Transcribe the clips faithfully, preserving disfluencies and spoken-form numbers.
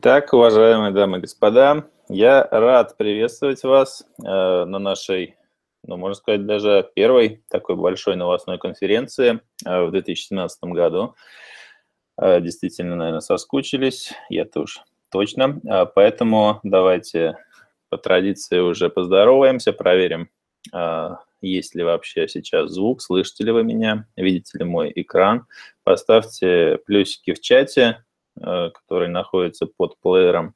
Итак, уважаемые дамы и господа, я рад приветствовать вас э, на нашей, ну, можно сказать, даже первой такой большой новостной конференции э, в две тысячи семнадцатом году. Э, действительно, наверное, соскучились, я-то уж точно. Э, поэтому давайте по традиции уже поздороваемся, проверим, э, есть ли вообще сейчас звук, слышите ли вы меня, видите ли мой экран. Поставьте плюсики в чате, который находится под плеером.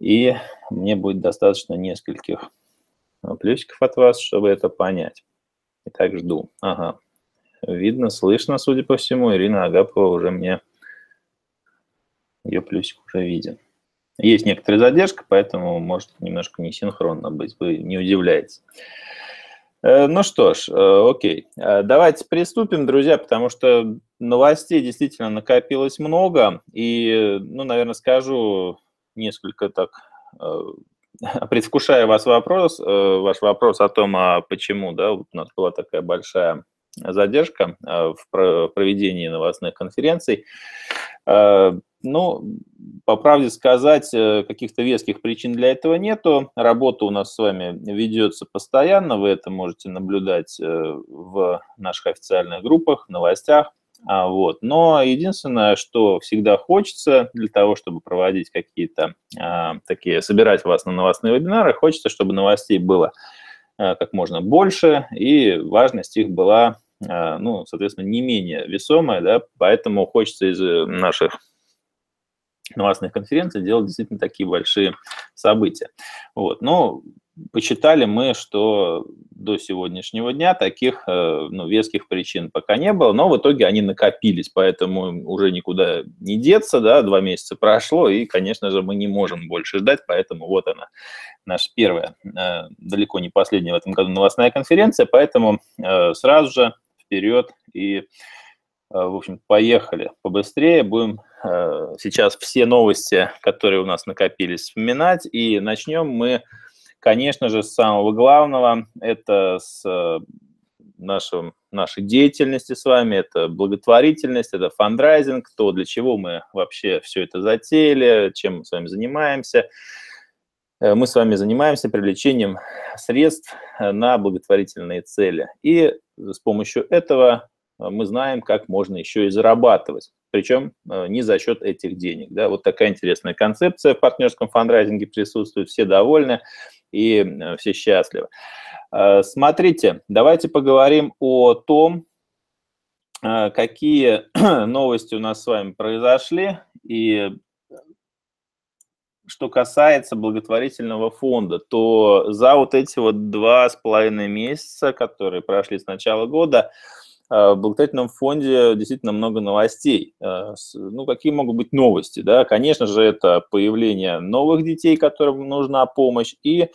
И мне будет достаточно нескольких плюсиков от вас, чтобы это понять. Итак, жду. Ага. Видно, слышно, судя по всему. Ирина Агапова уже мне... Ее плюсик уже виден. Есть некоторая задержка, поэтому может немножко несинхронно быть. Вы не удивляетесь. Ну что ж, окей. Давайте приступим, друзья, потому что новостей действительно накопилось много. И, ну, наверное, скажу несколько так, предвкушая вас вопрос, ваш вопрос о том, а почему, да, у нас была такая большая задержка в проведении новостных конференций. Ну, по правде сказать, каких-то веских причин для этого нету. Работа у нас с вами ведется постоянно, вы это можете наблюдать в наших официальных группах, в новостях. Вот. Но единственное, что всегда хочется для того, чтобы проводить какие-то такие, собирать вас на новостные вебинары, хочется, чтобы новостей было как можно больше, и важность их была, ну, соответственно, не менее весомая, да, поэтому хочется из наших новостных конференций делать действительно такие большие события. Вот. Но почитали мы, что до сегодняшнего дня таких, ну, веских причин пока не было, но в итоге они накопились, поэтому уже никуда не деться, да, два месяца прошло, и, конечно же, мы не можем больше ждать, поэтому вот она, наша первая, далеко не последняя в этом году новостная конференция, поэтому сразу же вперед и, в общем, поехали побыстрее, будем сейчас все новости, которые у нас накопились, вспоминать, и начнем мы, конечно же, с самого главного, это с нашего, нашей деятельности с вами, это благотворительность, это фандрайзинг, то, для чего мы вообще все это затеяли, чем мы с вами занимаемся. Мы с вами занимаемся привлечением средств на благотворительные цели. И с помощью этого мы знаем, как можно еще и зарабатывать, причем не за счет этих денег. Да? Вот такая интересная концепция в партнерском фандрайзинге присутствует, все довольны и все счастливы. Смотрите, давайте поговорим о том, какие новости у нас с вами произошли, и что касается благотворительного фонда, то за вот эти вот два с половиной месяца, которые прошли с начала года, в благотворительном фонде действительно много новостей. Ну, какие могут быть новости? Да? Конечно же, это появление новых детей, которым нужна помощь, и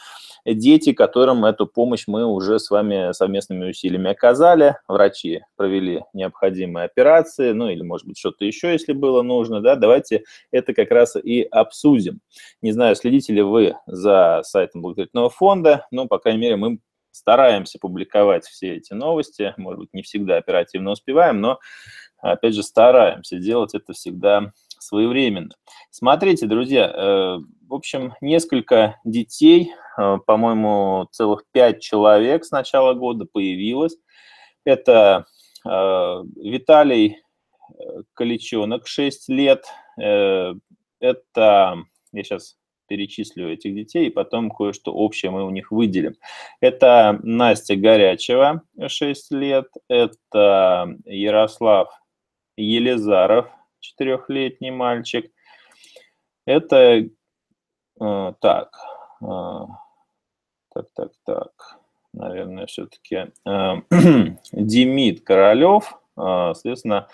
дети, которым эту помощь мы уже с вами совместными усилиями оказали. Врачи провели необходимые операции, ну или, может быть, что-то еще, если было нужно. Да? Давайте это как раз и обсудим. Не знаю, следите ли вы за сайтом благотворительного фонда, но, по крайней мере, мы стараемся публиковать все эти новости, может быть, не всегда оперативно успеваем, но, опять же, стараемся делать это всегда своевременно. Смотрите, друзья, в общем, несколько детей, по-моему, целых пять человек с начала года появилось. Это Виталий Колечонок, шесть лет, это, я сейчас... перечислю этих детей, и потом кое-что общее мы у них выделим. Это Настя Горячева, шесть лет, это Ярослав Елизаров, четырехлетний мальчик, это, э, так, э, так, так, так, наверное, все-таки э, Демид Королев, э, соответственно,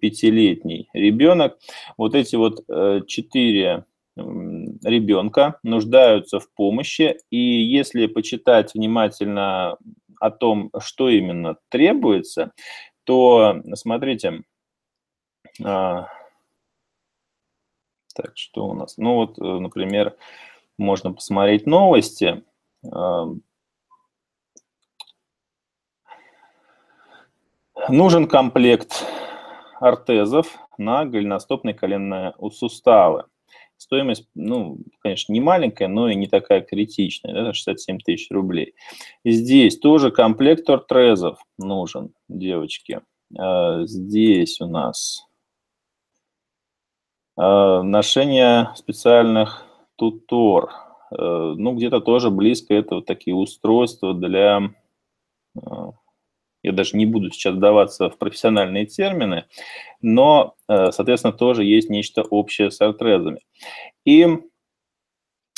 пятилетний ребенок. Вот эти вот э, четыре ребенка нуждаются в помощи, и если почитать внимательно о том, что именно требуется, то, смотрите, а, так, что у нас? Ну вот, например, можно посмотреть новости. А, нужен комплект ортезов на голеностопные коленные суставы. Стоимость, ну, конечно, не маленькая, но и не такая критичная, да, шестьдесят семь тысяч рублей. Здесь тоже комплектор трезов нужен, девочки. Здесь у нас ношение специальных тутор. Ну, где-то тоже близко это вот такие устройства для... Я даже не буду сейчас вдаваться в профессиональные термины, но, соответственно, тоже есть нечто общее с артрезами. И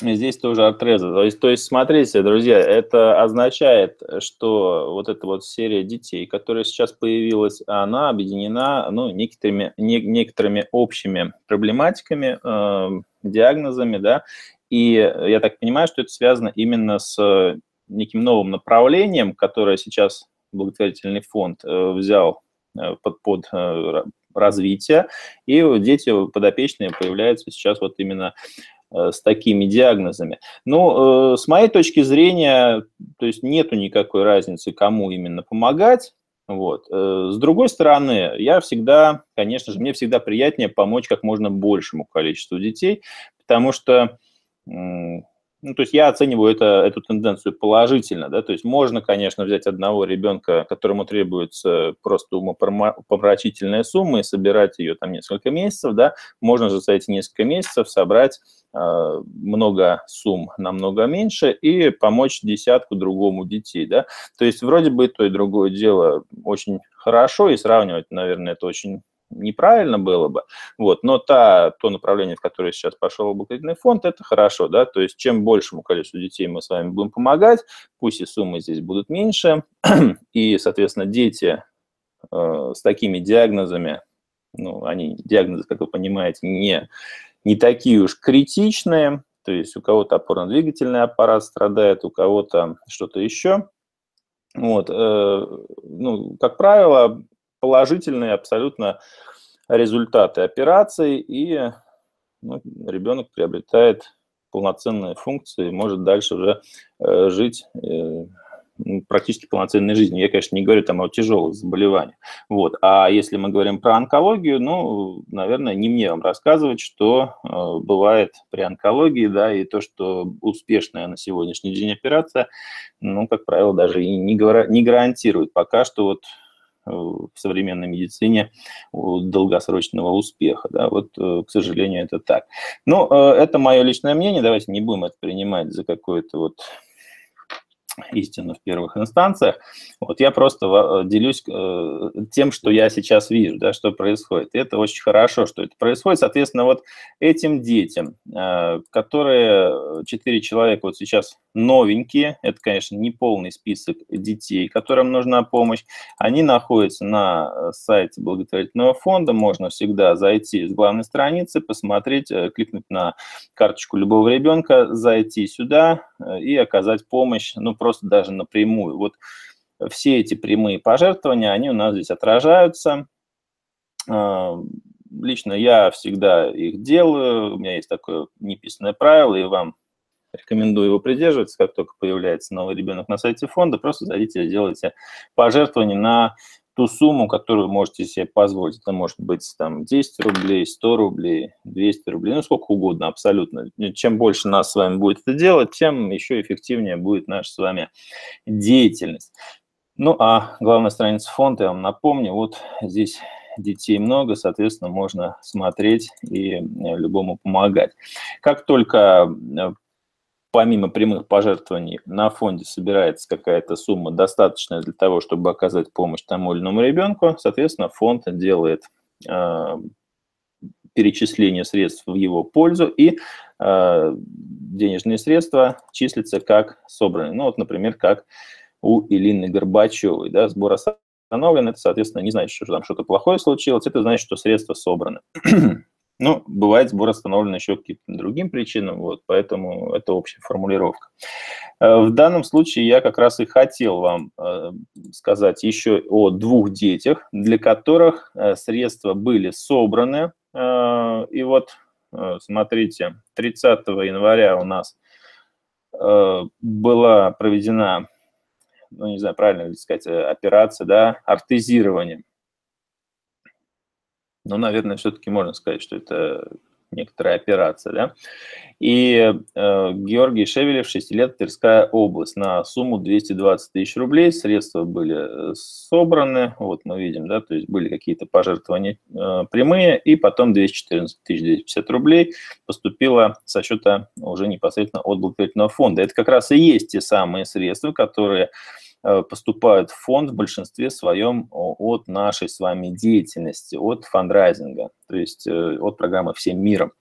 здесь тоже артрезы. То есть, то есть, смотрите, друзья, это означает, что вот эта вот серия детей, которая сейчас появилась, она объединена ну, некоторыми, не, некоторыми общими проблематиками, э, диагнозами, да, и я так понимаю, что это связано именно с неким новым направлением, которое сейчас благотворительный фонд взял под, под развитие, и дети подопечные появляются сейчас вот именно с такими диагнозами. Ну, с моей точки зрения, то есть нету никакой разницы, кому именно помогать. Вот. С другой стороны, я всегда, конечно же, мне всегда приятнее помочь как можно большему количеству детей, потому что... Ну, то есть я оцениваю это, эту тенденцию положительно, да, то есть можно, конечно, взять одного ребенка, которому требуется просто умопомрачительная сумма и собирать ее там несколько месяцев, да, можно же за эти несколько месяцев собрать э, много сумм намного меньше и помочь десятку другому детей, да, то есть вроде бы то и другое дело очень хорошо и сравнивать, наверное, это очень неправильно было бы, вот, но та, то направление, в которое сейчас пошел благотворительный фонд, это хорошо, да, то есть чем большему количеству детей мы с вами будем помогать, пусть и суммы здесь будут меньше, и, соответственно, дети э, с такими диагнозами, ну, они, диагнозы, как вы понимаете, не, не такие уж критичные, то есть у кого-то опорно-двигательный аппарат страдает, у кого-то что-то еще, вот, э, ну, как правило, положительные абсолютно результаты операции, и ну, ребенок приобретает полноценные функции, может дальше уже э, жить э, практически полноценной жизнью. Я, конечно, не говорю там о тяжелых заболеваниях. Вот. А если мы говорим про онкологию, ну, наверное, не мне вам рассказывать, что э, бывает при онкологии, да, и то, что успешная на сегодняшний день операция, ну, как правило, даже и не, гара- не гарантирует пока что вот в современной медицине долгосрочного успеха. Да? Вот, к сожалению, это так. Но это мое личное мнение. Давайте не будем это принимать за какую-то вот истину в первых инстанциях. Вот я просто делюсь тем, что я сейчас вижу, да, что происходит. И это очень хорошо, что это происходит. Соответственно, вот этим детям, которые четыре человека вот сейчас новенькие, это, конечно, не полный список детей, которым нужна помощь, они находятся на сайте благотворительного фонда, можно всегда зайти с главной страницы, посмотреть, кликнуть на карточку любого ребенка, зайти сюда и оказать помощь, ну, просто даже напрямую. Вот все эти прямые пожертвования, они у нас здесь отражаются. Лично я всегда их делаю, у меня есть такое неписанное правило, и вам рекомендую его придерживаться, как только появляется новый ребенок на сайте фонда, просто зайдите и сделайте пожертвование на ту сумму, которую можете себе позволить. Это может быть там десять рублей, сто рублей, двести рублей, ну сколько угодно абсолютно. Чем больше нас с вами будет это делать, тем еще эффективнее будет наша с вами деятельность. Ну а главная страница фонда, я вам напомню, вот здесь детей много, соответственно, можно смотреть и любому помогать. Как только помимо прямых пожертвований на фонде собирается какая-то сумма, достаточная для того, чтобы оказать помощь тому или иному ребенку, соответственно, фонд делает э, перечисление средств в его пользу, и э, денежные средства числятся как собранные. Ну вот, например, как у Элины Горбачевой, да, сбор остановлен, это, соответственно, не значит, что там что-то плохое случилось, это значит, что средства собраны. Ну, бывает, сбор остановлен еще по каким-то другим причинам, вот, поэтому это общая формулировка. В данном случае я как раз и хотел вам сказать еще о двух детях, для которых средства были собраны. И вот, смотрите, тридцатого января у нас была проведена, ну, не знаю, правильно ли сказать, операция, да, ортезирование. Но, наверное, все-таки можно сказать, что это некоторая операция, да. И э, Георгий Шевелев, шесть лет, Тверская область, на сумму двести двадцать тысяч рублей, средства были собраны, вот мы видим, да, то есть были какие-то пожертвования э, прямые, и потом двести четырнадцать тысяч двести пятьдесят рублей поступило со счета уже непосредственно от благотворительного фонда. Это как раз и есть те самые средства, которые поступают в фонд в большинстве своем от нашей с вами деятельности, от фандрайзинга, то есть от программы «Всем миром».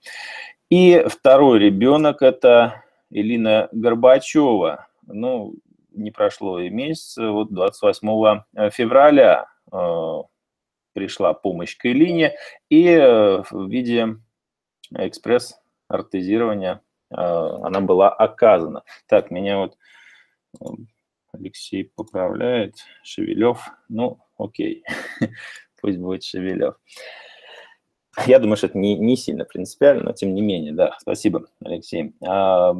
И второй ребенок – это Элина Горбачева. Ну, не прошло и месяца, вот двадцать восьмого февраля пришла помощь к Элине и в виде экспресс-ортезирования она была оказана. Так, меня вот... Алексей поправляет, Шевелев, ну, окей, пусть будет Шевелев. Я думаю, что это не, не сильно принципиально, но тем не менее, да, спасибо, Алексей. А,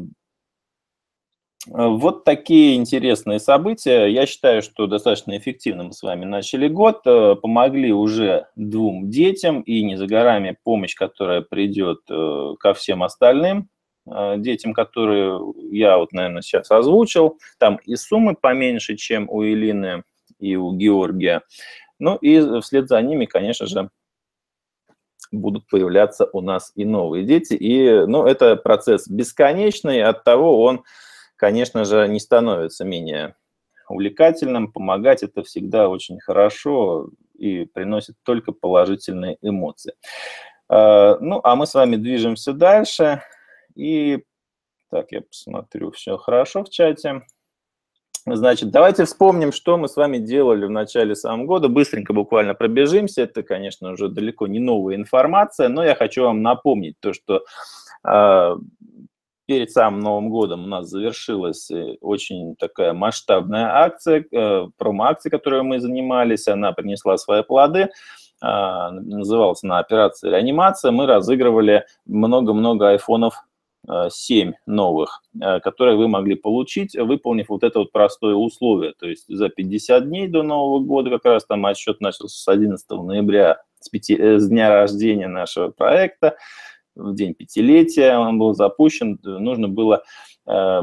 вот такие интересные события. Я считаю, что достаточно эффективно мы с вами начали год, помогли уже двум детям, и не за горами помощь, которая придет ко всем остальным детям, которые я вот, наверное, сейчас озвучил. Там и суммы поменьше, чем у Элины и у Георгия. Ну и вслед за ними, конечно же, будут появляться у нас и новые дети. И, ну, это процесс бесконечный, оттого он, конечно же, не становится менее увлекательным. Помогать это всегда очень хорошо и приносит только положительные эмоции. Ну, а мы с вами движемся дальше. И так, я посмотрю, все хорошо в чате. Значит, давайте вспомним, что мы с вами делали в начале самого года. Быстренько буквально пробежимся. Это, конечно, уже далеко не новая информация, но я хочу вам напомнить то, что э, перед самым Новым годом у нас завершилась очень такая масштабная акция, э, промо-акция, которой мы занимались, она принесла свои плоды. Э, называлась она «Операция реанимация». Мы разыгрывали много-много айфонов семь новых, которые вы могли получить, выполнив вот это вот простое условие. То есть за пятьдесят дней до Нового года, как раз там отсчет начался с одиннадцатого ноября, с, пяти, с дня рождения нашего проекта, в день пятилетия он был запущен, нужно было э,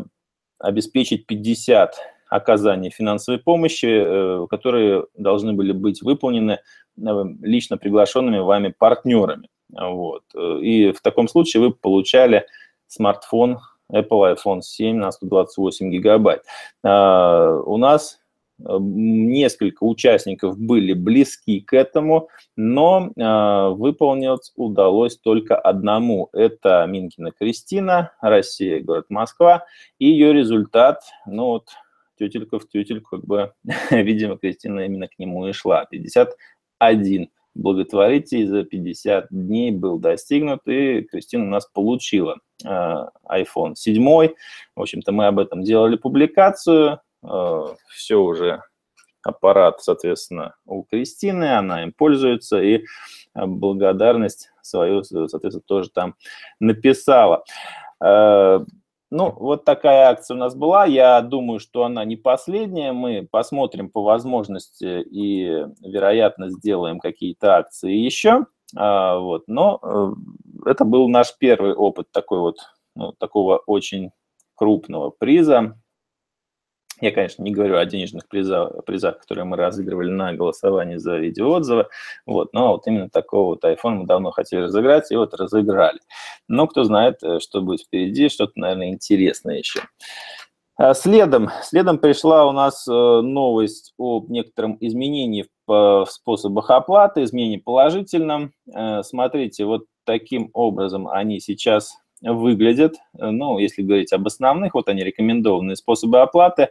обеспечить пятьдесят оказаний финансовой помощи, э, которые должны были быть выполнены э, лично приглашенными вами партнерами. Вот. И в таком случае вы получали смартфон Apple айфон семь на сто двадцать восемь гигабайт. Uh, у нас несколько участников были близки к этому, но uh, выполнить удалось только одному. Это Минкина Кристина, Россия, город Москва. И ее результат, ну вот, тютелька в тютельку, как бы, видимо, Кристина именно к нему и шла. пятьдесят один благотворитель за пятьдесят дней был достигнут, и Кристина у нас получила айфон семь. В общем-то, мы об этом делали публикацию. Все уже, аппарат, соответственно, у Кристины, она им пользуется, и благодарность свою, соответственно, тоже там написала. Ну, вот такая акция у нас была. Я думаю, что она не последняя. Мы посмотрим по возможности и, вероятно, сделаем какие-то акции еще. Вот. Но это был наш первый опыт такой вот, ну, такого очень крупного приза. Я, конечно, не говорю о денежных призах, призах, которые мы разыгрывали на голосовании за видеоотзывы, вот, но вот именно такого вот iPhone мы давно хотели разыграть, и вот разыграли. Но кто знает, что будет впереди, что-то, наверное, интересное еще. Следом, следом пришла у нас новость об некотором изменении в способах оплаты, изменении положительном. Смотрите, вот таким образом они сейчас... выглядят, ну, если говорить об основных, вот они, рекомендованные способы оплаты.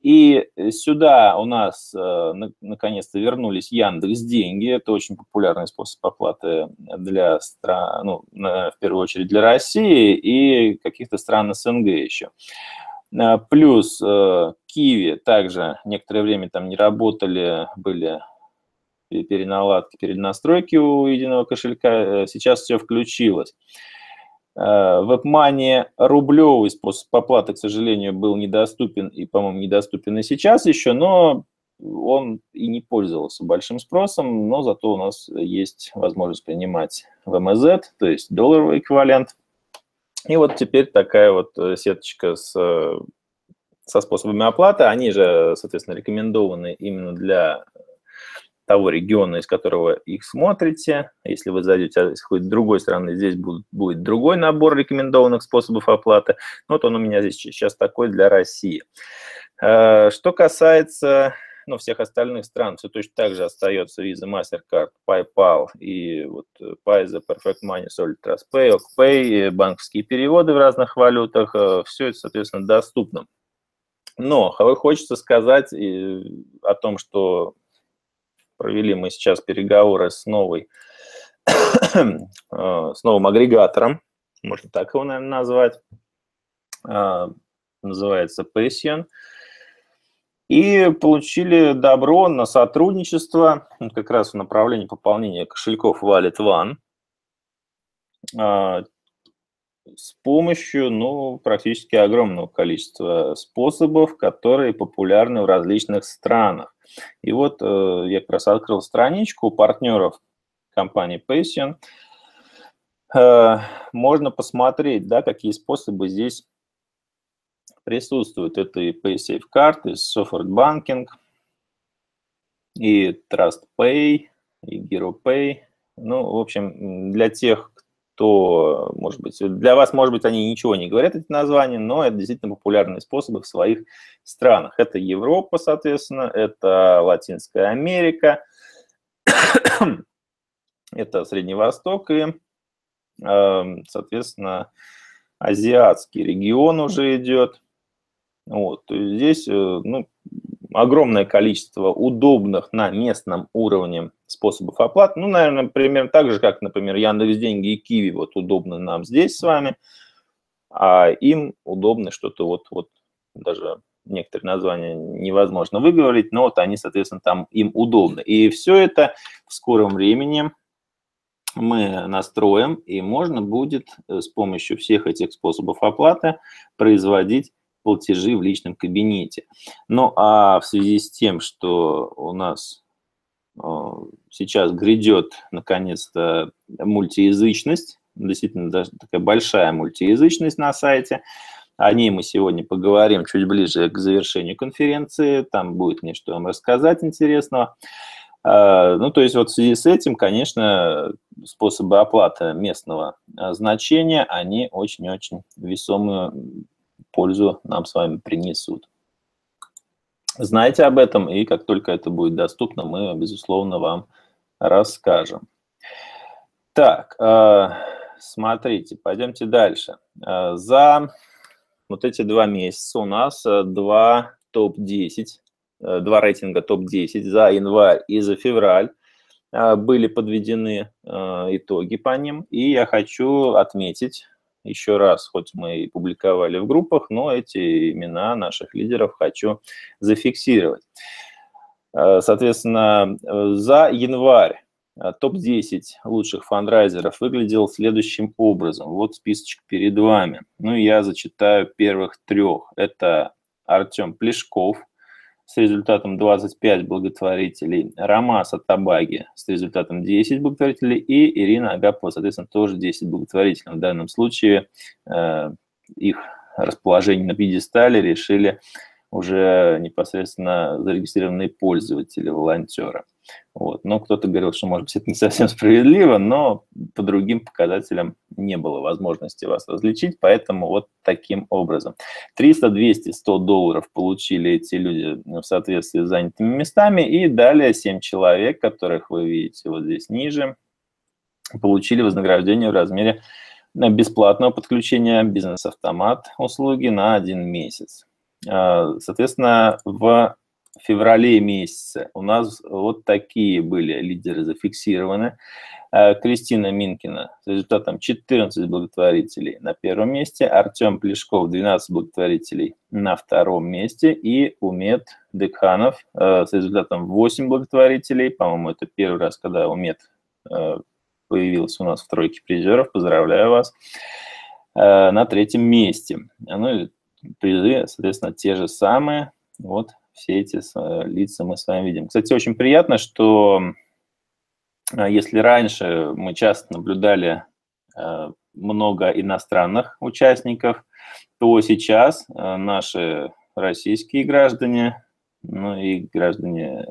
И сюда у нас э, наконец-то вернулись Яндекс.Деньги. Это очень популярный способ оплаты для стран, ну, в первую очередь для России и каких-то стран СНГ еще. Плюс э, Киви также некоторое время там не работали, были переналадки, перенастройки у единого кошелька. Сейчас все включилось. WebMoney рублевый способ оплаты, к сожалению, был недоступен и, по-моему, недоступен и сейчас еще, но он и не пользовался большим спросом, но зато у нас есть возможность принимать вэ эм зет, то есть долларовый эквивалент. И вот теперь такая вот сеточка с, со способами оплаты. Они же, соответственно, рекомендованы именно для того региона, из которого их смотрите. Если вы зайдете с какой-то другой стороны, здесь будет, будет другой набор рекомендованных способов оплаты. Вот он у меня здесь сейчас такой для России. Что касается ну, всех остальных стран, все точно так же остается Visa, MasterCard, PayPal и вот Payza, Perfect Money, Solid, TrustPay, OkPay, банковские переводы в разных валютах. Все это, соответственно, доступно. Но хочется сказать о том, что провели мы сейчас переговоры с, новой, с новым агрегатором, можно так его, наверное, назвать, называется Payson, и получили добро на сотрудничество как раз в направлении пополнения кошельков Wallet One с помощью ну, практически огромного количества способов, которые популярны в различных странах. И вот э, я как раз открыл страничку у партнеров компании Payson. Э, можно посмотреть, да, какие способы здесь присутствуют. Это и PaySafeCard, и Sofort Banking, и TrustPay, и Giropay. Ну, в общем, для тех, кто, может быть, для вас, может быть, они ничего не говорят, эти названия, но это действительно популярные способы в своих странах. Это Европа, соответственно, это Латинская Америка, это Средний Восток и, соответственно, азиатский регион уже идет. Вот, то есть здесь ну, огромное количество удобных на местном уровне способов оплаты. Ну, наверное, примерно так же, как, например, Яндекс.Деньги и Киви вот удобно нам здесь с вами, а им удобно что-то вот, вот даже некоторые названия невозможно выговорить, но вот они, соответственно, там им удобно. И все это в скором времени мы настроим, и можно будет с помощью всех этих способов оплаты производить платежи в личном кабинете. Ну, а в связи с тем, что у нас сейчас грядет, наконец-то, мультиязычность, действительно, даже такая большая мультиязычность на сайте, о ней мы сегодня поговорим чуть ближе к завершению конференции, там будет мне что вам рассказать интересного. Ну, то есть вот в связи с этим, конечно, способы оплаты местного значения, они очень-очень весомую пользу нам с вами принесут. Знаете об этом, и как только это будет доступно, мы, безусловно, вам расскажем. Так, смотрите, пойдемте дальше. За вот эти два месяца у нас два топ десять, два рейтинга топ десять за январь и за февраль были подведены итоги по ним, и я хочу отметить еще раз, хоть мы и публиковали в группах, но эти имена наших лидеров хочу зафиксировать. Соответственно, за январь топ десять лучших фандрайзеров выглядел следующим образом. Вот списочек перед вами. Ну, я зачитаю первых трех. Это Артем Плешков с результатом двадцать пять благотворителей, Рома Саттабаги с результатом десять благотворителей и Ирина Агапова, соответственно, тоже десять благотворителей. В данном случае э, их расположение на пьедестале решили уже непосредственно зарегистрированные пользователи, волонтеры. Вот. Но кто-то говорил, что, может быть, это не совсем справедливо, но по другим показателям не было возможности вас различить, поэтому вот таким образом. триста, двести, сто долларов получили эти люди в соответствии с занятыми местами, и далее семь человек, которых вы видите вот здесь ниже, получили вознаграждение в размере бесплатного подключения бизнес-автомат услуги на один месяц. Соответственно, в феврале месяце у нас вот такие были лидеры зафиксированы. Кристина Минкина с результатом четырнадцать благотворителей на первом месте, Артем Плешков двенадцать благотворителей на втором месте и Умед Деханов с результатом восемь благотворителей. По-моему, это первый раз, когда Умед появился у нас в тройке призеров. Поздравляю вас. На третьем месте. Ну, призы, соответственно, те же самые. Вот все эти лица мы с вами видим. Кстати, очень приятно, что если раньше мы часто наблюдали много иностранных участников, то сейчас наши российские граждане, ну и граждане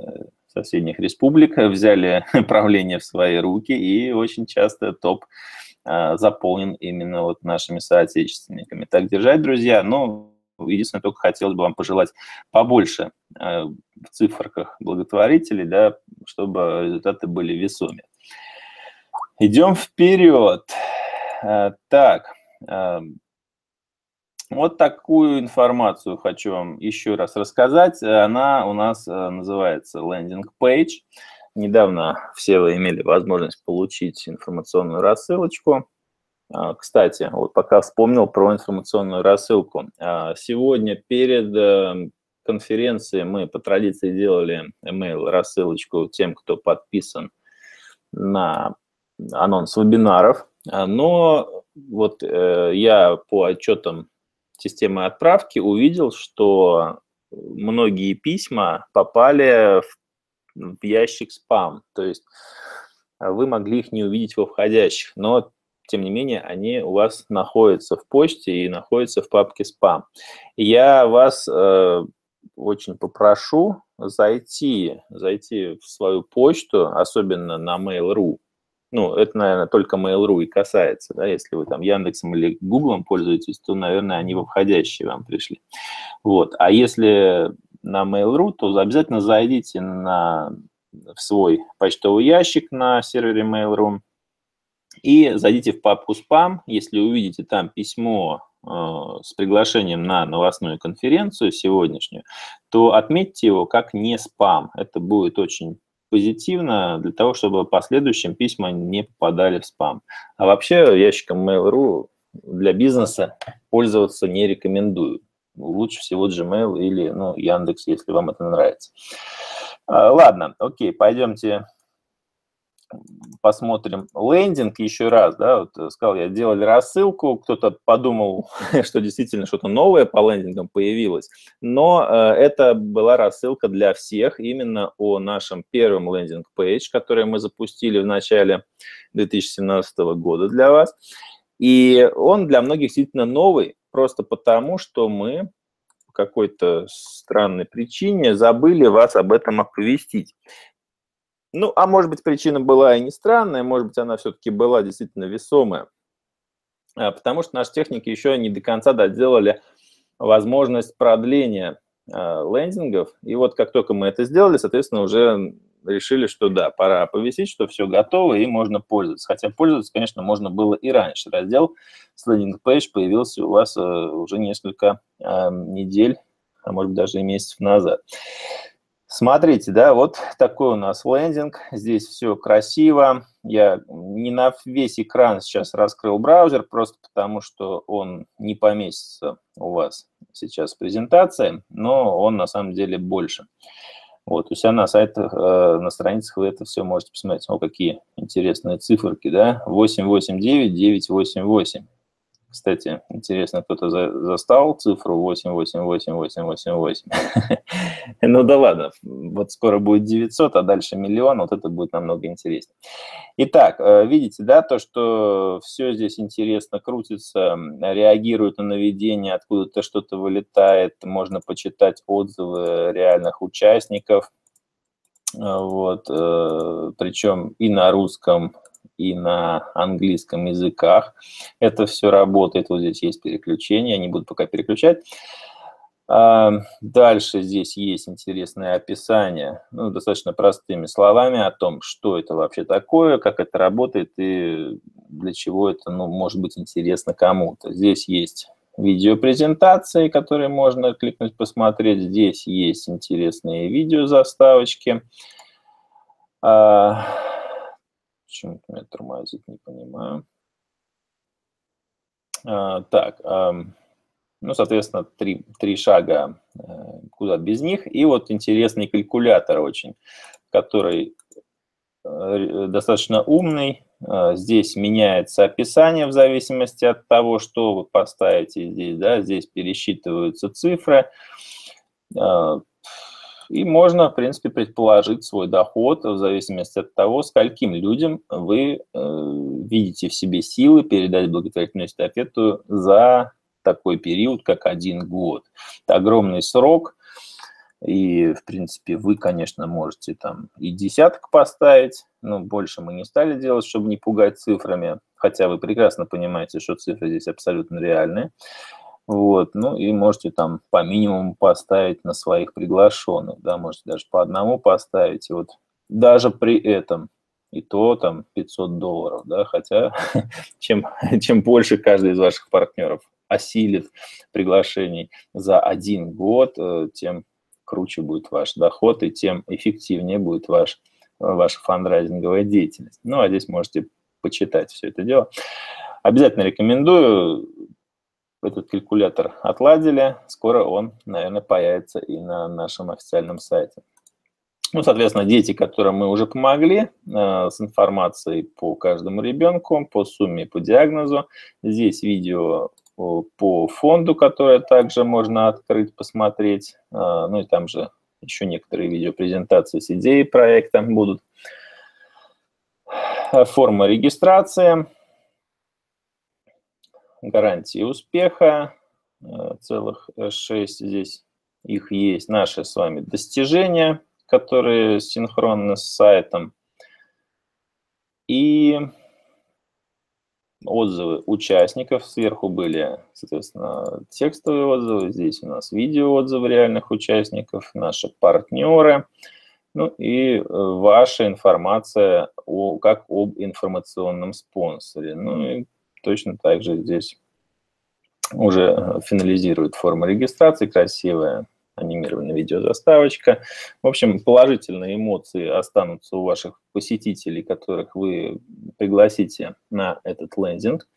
соседних республик взяли правление в свои руки, и очень часто топ заполнен именно вот нашими соотечественниками. Так держать, друзья. Ну, единственное, только хотелось бы вам пожелать побольше в циферках благотворителей, да, чтобы результаты были весомее. Идем вперед. Так, вот такую информацию хочу вам еще раз рассказать. Она у нас называется лендинг-пейдж. Недавно все вы имели возможность получить информационную рассылочку. Кстати, вот пока вспомнил про информационную рассылку. Сегодня перед конференцией мы по традиции делали email-рассылочку тем, кто подписан на анонс вебинаров. Но вот я по отчетам системы отправки увидел, что многие письма попали в в ящик спам, то есть вы могли их не увидеть во входящих, но, тем не менее, они у вас находятся в почте и находятся в папке спам. Я вас э, очень попрошу зайти, зайти в свою почту, особенно на мейл точка ру, ну, это, наверное, только мейл точка ру и касается, да, если вы там Яндексом или Гуглом пользуетесь, то, наверное, они во входящие вам пришли. Вот, а если на Mail.ru, то обязательно зайдите на, в свой почтовый ящик на сервере Mail.ru и зайдите в папку «Спам». Если увидите там письмо э, с приглашением на новостную конференцию сегодняшнюю, то отметьте его как «не спам». Это будет очень позитивно для того, чтобы в последующем письма не попадали в спам. А вообще ящиком Mail.ru для бизнеса пользоваться не рекомендую. Лучше всего Gmail или, ну, Яндекс, если вам это нравится. Ладно, окей, пойдемте посмотрим лендинг еще раз. Да, вот сказал я, делали рассылку, кто-то подумал, что действительно что-то новое по лендингам появилось, но это была рассылка для всех именно о нашем первом лендинг-пейдж, который мы запустили в начале две тысячи семнадцатого года для вас. И он для многих действительно новый, просто потому, что мы по какой-то странной причине забыли вас об этом оповестить. Ну, а может быть, причина была и не странная, может быть, она все-таки была действительно весомая, потому что наши техники еще не до конца доделали возможность продления лендингов. И вот как только мы это сделали, соответственно, уже решили, что да, пора оповестить, что все готово и можно пользоваться. Хотя пользоваться, конечно, можно было и раньше. Раздел с лендинг-пейдж появился у вас э, уже несколько э, недель, а может быть даже и месяцев назад. Смотрите, да, вот такой у нас лендинг. Здесь все красиво. Я не на весь экран сейчас раскрыл браузер, просто потому что он не поместится у вас сейчас в презентации, но он на самом деле больше. Вот, у себя на сайтах, э, на страницах вы это все можете посмотреть. О, какие интересные циферки, да? восемь восемь девять девять восемь восемь. Кстати, интересно, кто-то за, застал цифру восемь восемь восемь восемь восемь восемь. Ну да ладно, вот скоро будет девятьсот, а дальше миллион, вот это будет намного интереснее. Итак, видите, да, то, что все здесь интересно крутится, реагирует на наведение, откуда-то что-то вылетает, можно почитать отзывы реальных участников, вот, причем и на русском, и на английском языках. Это все работает. Вот здесь есть переключение, я не буду пока переключать. Дальше здесь есть интересное описание, ну, достаточно простыми словами о том, что это вообще такое, как это работает и для чего это, ну, может быть интересно кому-то. Здесь есть видеопрезентации, которые можно кликнуть посмотреть. Здесь есть интересные видеозаставочки. Почему-то меня тормозит, не понимаю. А, так, а, ну, соответственно, три, три шага, а, куда без них. И вот интересный калькулятор очень, который а, достаточно умный. А, здесь меняется описание в зависимости от того, что вы поставите здесь. Да? Здесь пересчитываются цифры. А, И можно, в принципе, предположить свой доход в зависимости от того, скольким людям вы э, видите в себе силы передать благотворительную эстафету за такой период, как один год. Это огромный срок, и, в принципе, вы, конечно, можете там и десяток поставить, но больше мы не стали делать, чтобы не пугать цифрами, хотя вы прекрасно понимаете, что цифры здесь абсолютно реальные. Вот, ну и можете там по минимуму поставить на своих приглашенных, да, можете даже по одному поставить, и вот даже при этом и то там пятьсот долларов, да, хотя чем, чем больше каждый из ваших партнеров осилит приглашений за один год, тем круче будет ваш доход и тем эффективнее будет ваш, ваша фандрайзинговая деятельность. Ну, а здесь можете почитать все это дело. Обязательно рекомендую. Этот калькулятор отладили, скоро он, наверное, появится и на нашем официальном сайте. Ну, соответственно, дети, которым мы уже помогли, э, с информацией по каждому ребенку, по сумме, по диагнозу. Здесь видео по фонду, которое также можно открыть, посмотреть. Э, ну и там же еще некоторые видеопрезентации с идеей проекта будут. Форма регистрации. Гарантии успеха, целых шесть здесь их есть, наши с вами достижения, которые синхронны с сайтом, и отзывы участников, сверху были, соответственно, текстовые отзывы, здесь у нас видеоотзывы реальных участников, наши партнеры, ну и ваша информация о, как об информационном спонсоре, ну и точно так же здесь уже финализирует форма регистрации, красивая анимированная видеозаставочка. В общем, положительные эмоции останутся у ваших посетителей, которых вы пригласите на этот лендинг.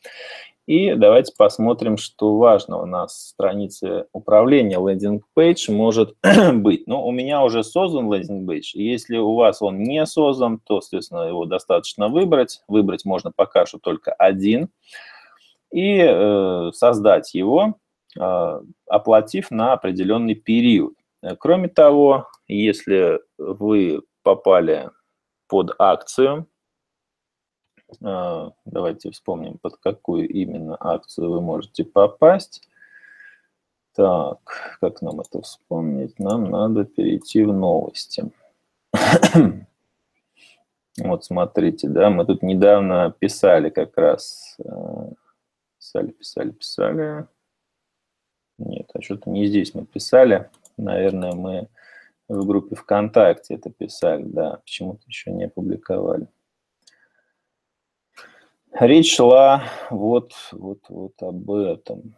И давайте посмотрим, что важного на странице управления лендинг-пейдж может быть. Ну, у меня уже создан лендинг-пейдж. Если у вас он не создан, то, соответственно, его достаточно выбрать. Выбрать можно пока что только один. И э, создать его, э, оплатив на определенный период. Кроме того, если вы попали под акцию, давайте вспомним, под какую именно акцию вы можете попасть. Так, как нам это вспомнить? Нам надо перейти в новости. Вот смотрите, да, мы тут недавно писали как раз. Писали, писали, писали. Нет, а что-то не здесь мы писали. Наверное, мы в группе ВКонтакте это писали, да. Почему-то еще не опубликовали. Речь шла вот, вот, вот об этом.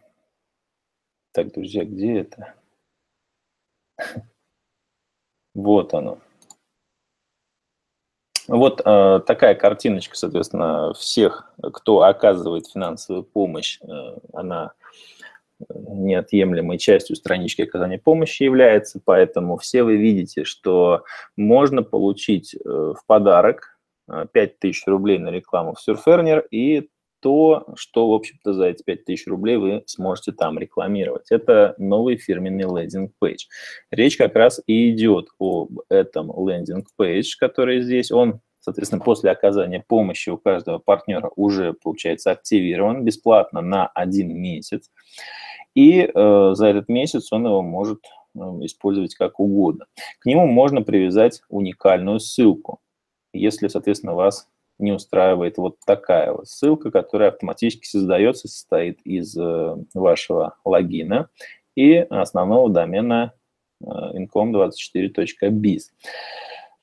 Так, друзья, где это? Вот оно. Вот э, такая картиночка, соответственно, всех, кто оказывает финансовую помощь, э, она неотъемлемой частью странички оказания помощи является, поэтому все вы видите, что можно получить э, в подарок пять тысяч рублей на рекламу в Surfearner и то, что, в общем-то, за эти пять тысяч рублей вы сможете там рекламировать. Это новый фирменный лендинг-пейдж. Речь как раз и идет об этом лендинг-пейдж, который здесь. Он, соответственно, после оказания помощи у каждого партнера уже, получается, активирован бесплатно на один месяц. И э, за этот месяц он его может э, использовать как угодно. К нему можно привязать уникальную ссылку, если, соответственно, вас не устраивает вот такая вот ссылка, которая автоматически создается, состоит из вашего логина и основного домена инком двадцать четыре точка биз.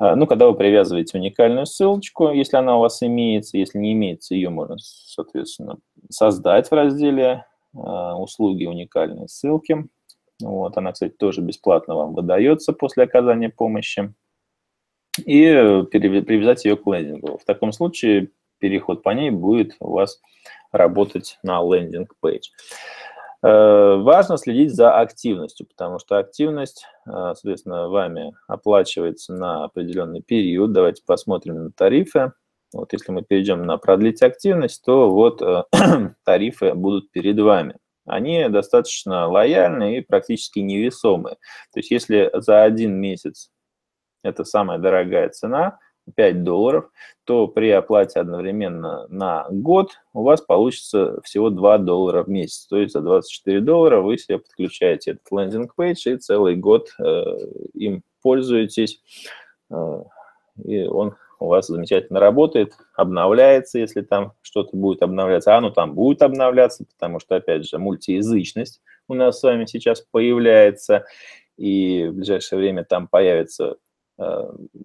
Ну, когда вы привязываете уникальную ссылочку, если она у вас имеется, если не имеется, ее можно, соответственно, создать в разделе «Услуги уникальной ссылки». Вот, она, кстати, тоже бесплатно вам выдается после оказания помощи. И привязать ее к лендингу. В таком случае переход по ней будет у вас работать на лендинг-пейдж. Важно следить за активностью, потому что активность, соответственно, вами оплачивается на определенный период. Давайте посмотрим на тарифы. Вот если мы перейдем на продлить активность, то вот тарифы будут перед вами. они достаточно лояльны и практически невесомы. То есть если за один месяц это самая дорогая цена, пять долларов, то при оплате одновременно на год у вас получится всего два доллара в месяц. То есть за двадцать четыре доллара вы себе подключаете этот лендинг-пейдж и целый год э, им пользуетесь. Э, и он у вас замечательно работает, обновляется, если там что-то будет обновляться. А, ну там будет обновляться, потому что, опять же, мультиязычность у нас с вами сейчас появляется. И в ближайшее время там появится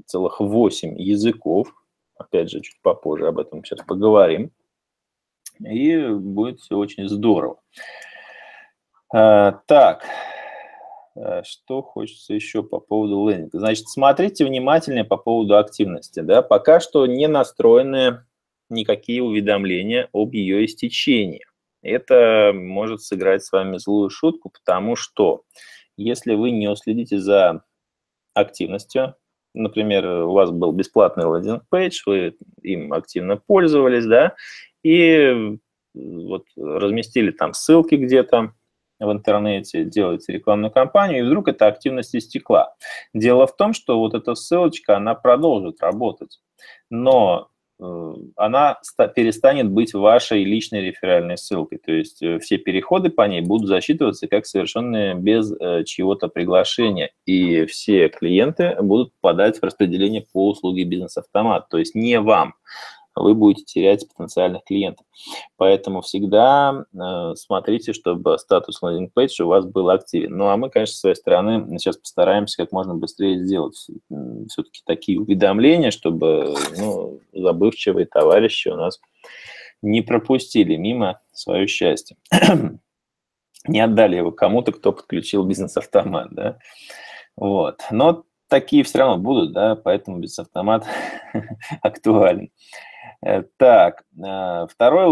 целых восемь языков. Опять же, чуть попозже об этом сейчас поговорим. И будет все очень здорово. Так, что хочется еще по поводу лендинга. Значит, смотрите внимательнее по поводу активности. Да? Пока что не настроены никакие уведомления об ее истечении. Это может сыграть с вами злую шутку, потому что если вы не уследите за активностью, например, у вас был бесплатный лендинг-пейдж, вы им активно пользовались, да, и вот разместили там ссылки где-то в интернете, делаете рекламную кампанию, и вдруг эта активность истекла. Дело в том, что вот эта ссылочка, она продолжит работать, но она перестанет быть вашей личной реферальной ссылкой. То есть все переходы по ней будут засчитываться как совершенные без чьего-то приглашения. И все клиенты будут попадать в распределение по услуге бизнес-автомат. То есть не вам. Вы будете терять потенциальных клиентов. Поэтому всегда смотрите, чтобы статус лендинг-пейджа у вас был активен. Ну, а мы, конечно, с своей стороны сейчас постараемся как можно быстрее сделать все-таки такие уведомления, чтобы ну, забывчивые товарищи у нас не пропустили мимо свое счастье. Не отдали его кому-то, кто подключил бизнес-автомат. Да? Вот. Но такие все равно будут, да, поэтому бизнес-автомат актуален. Так, второй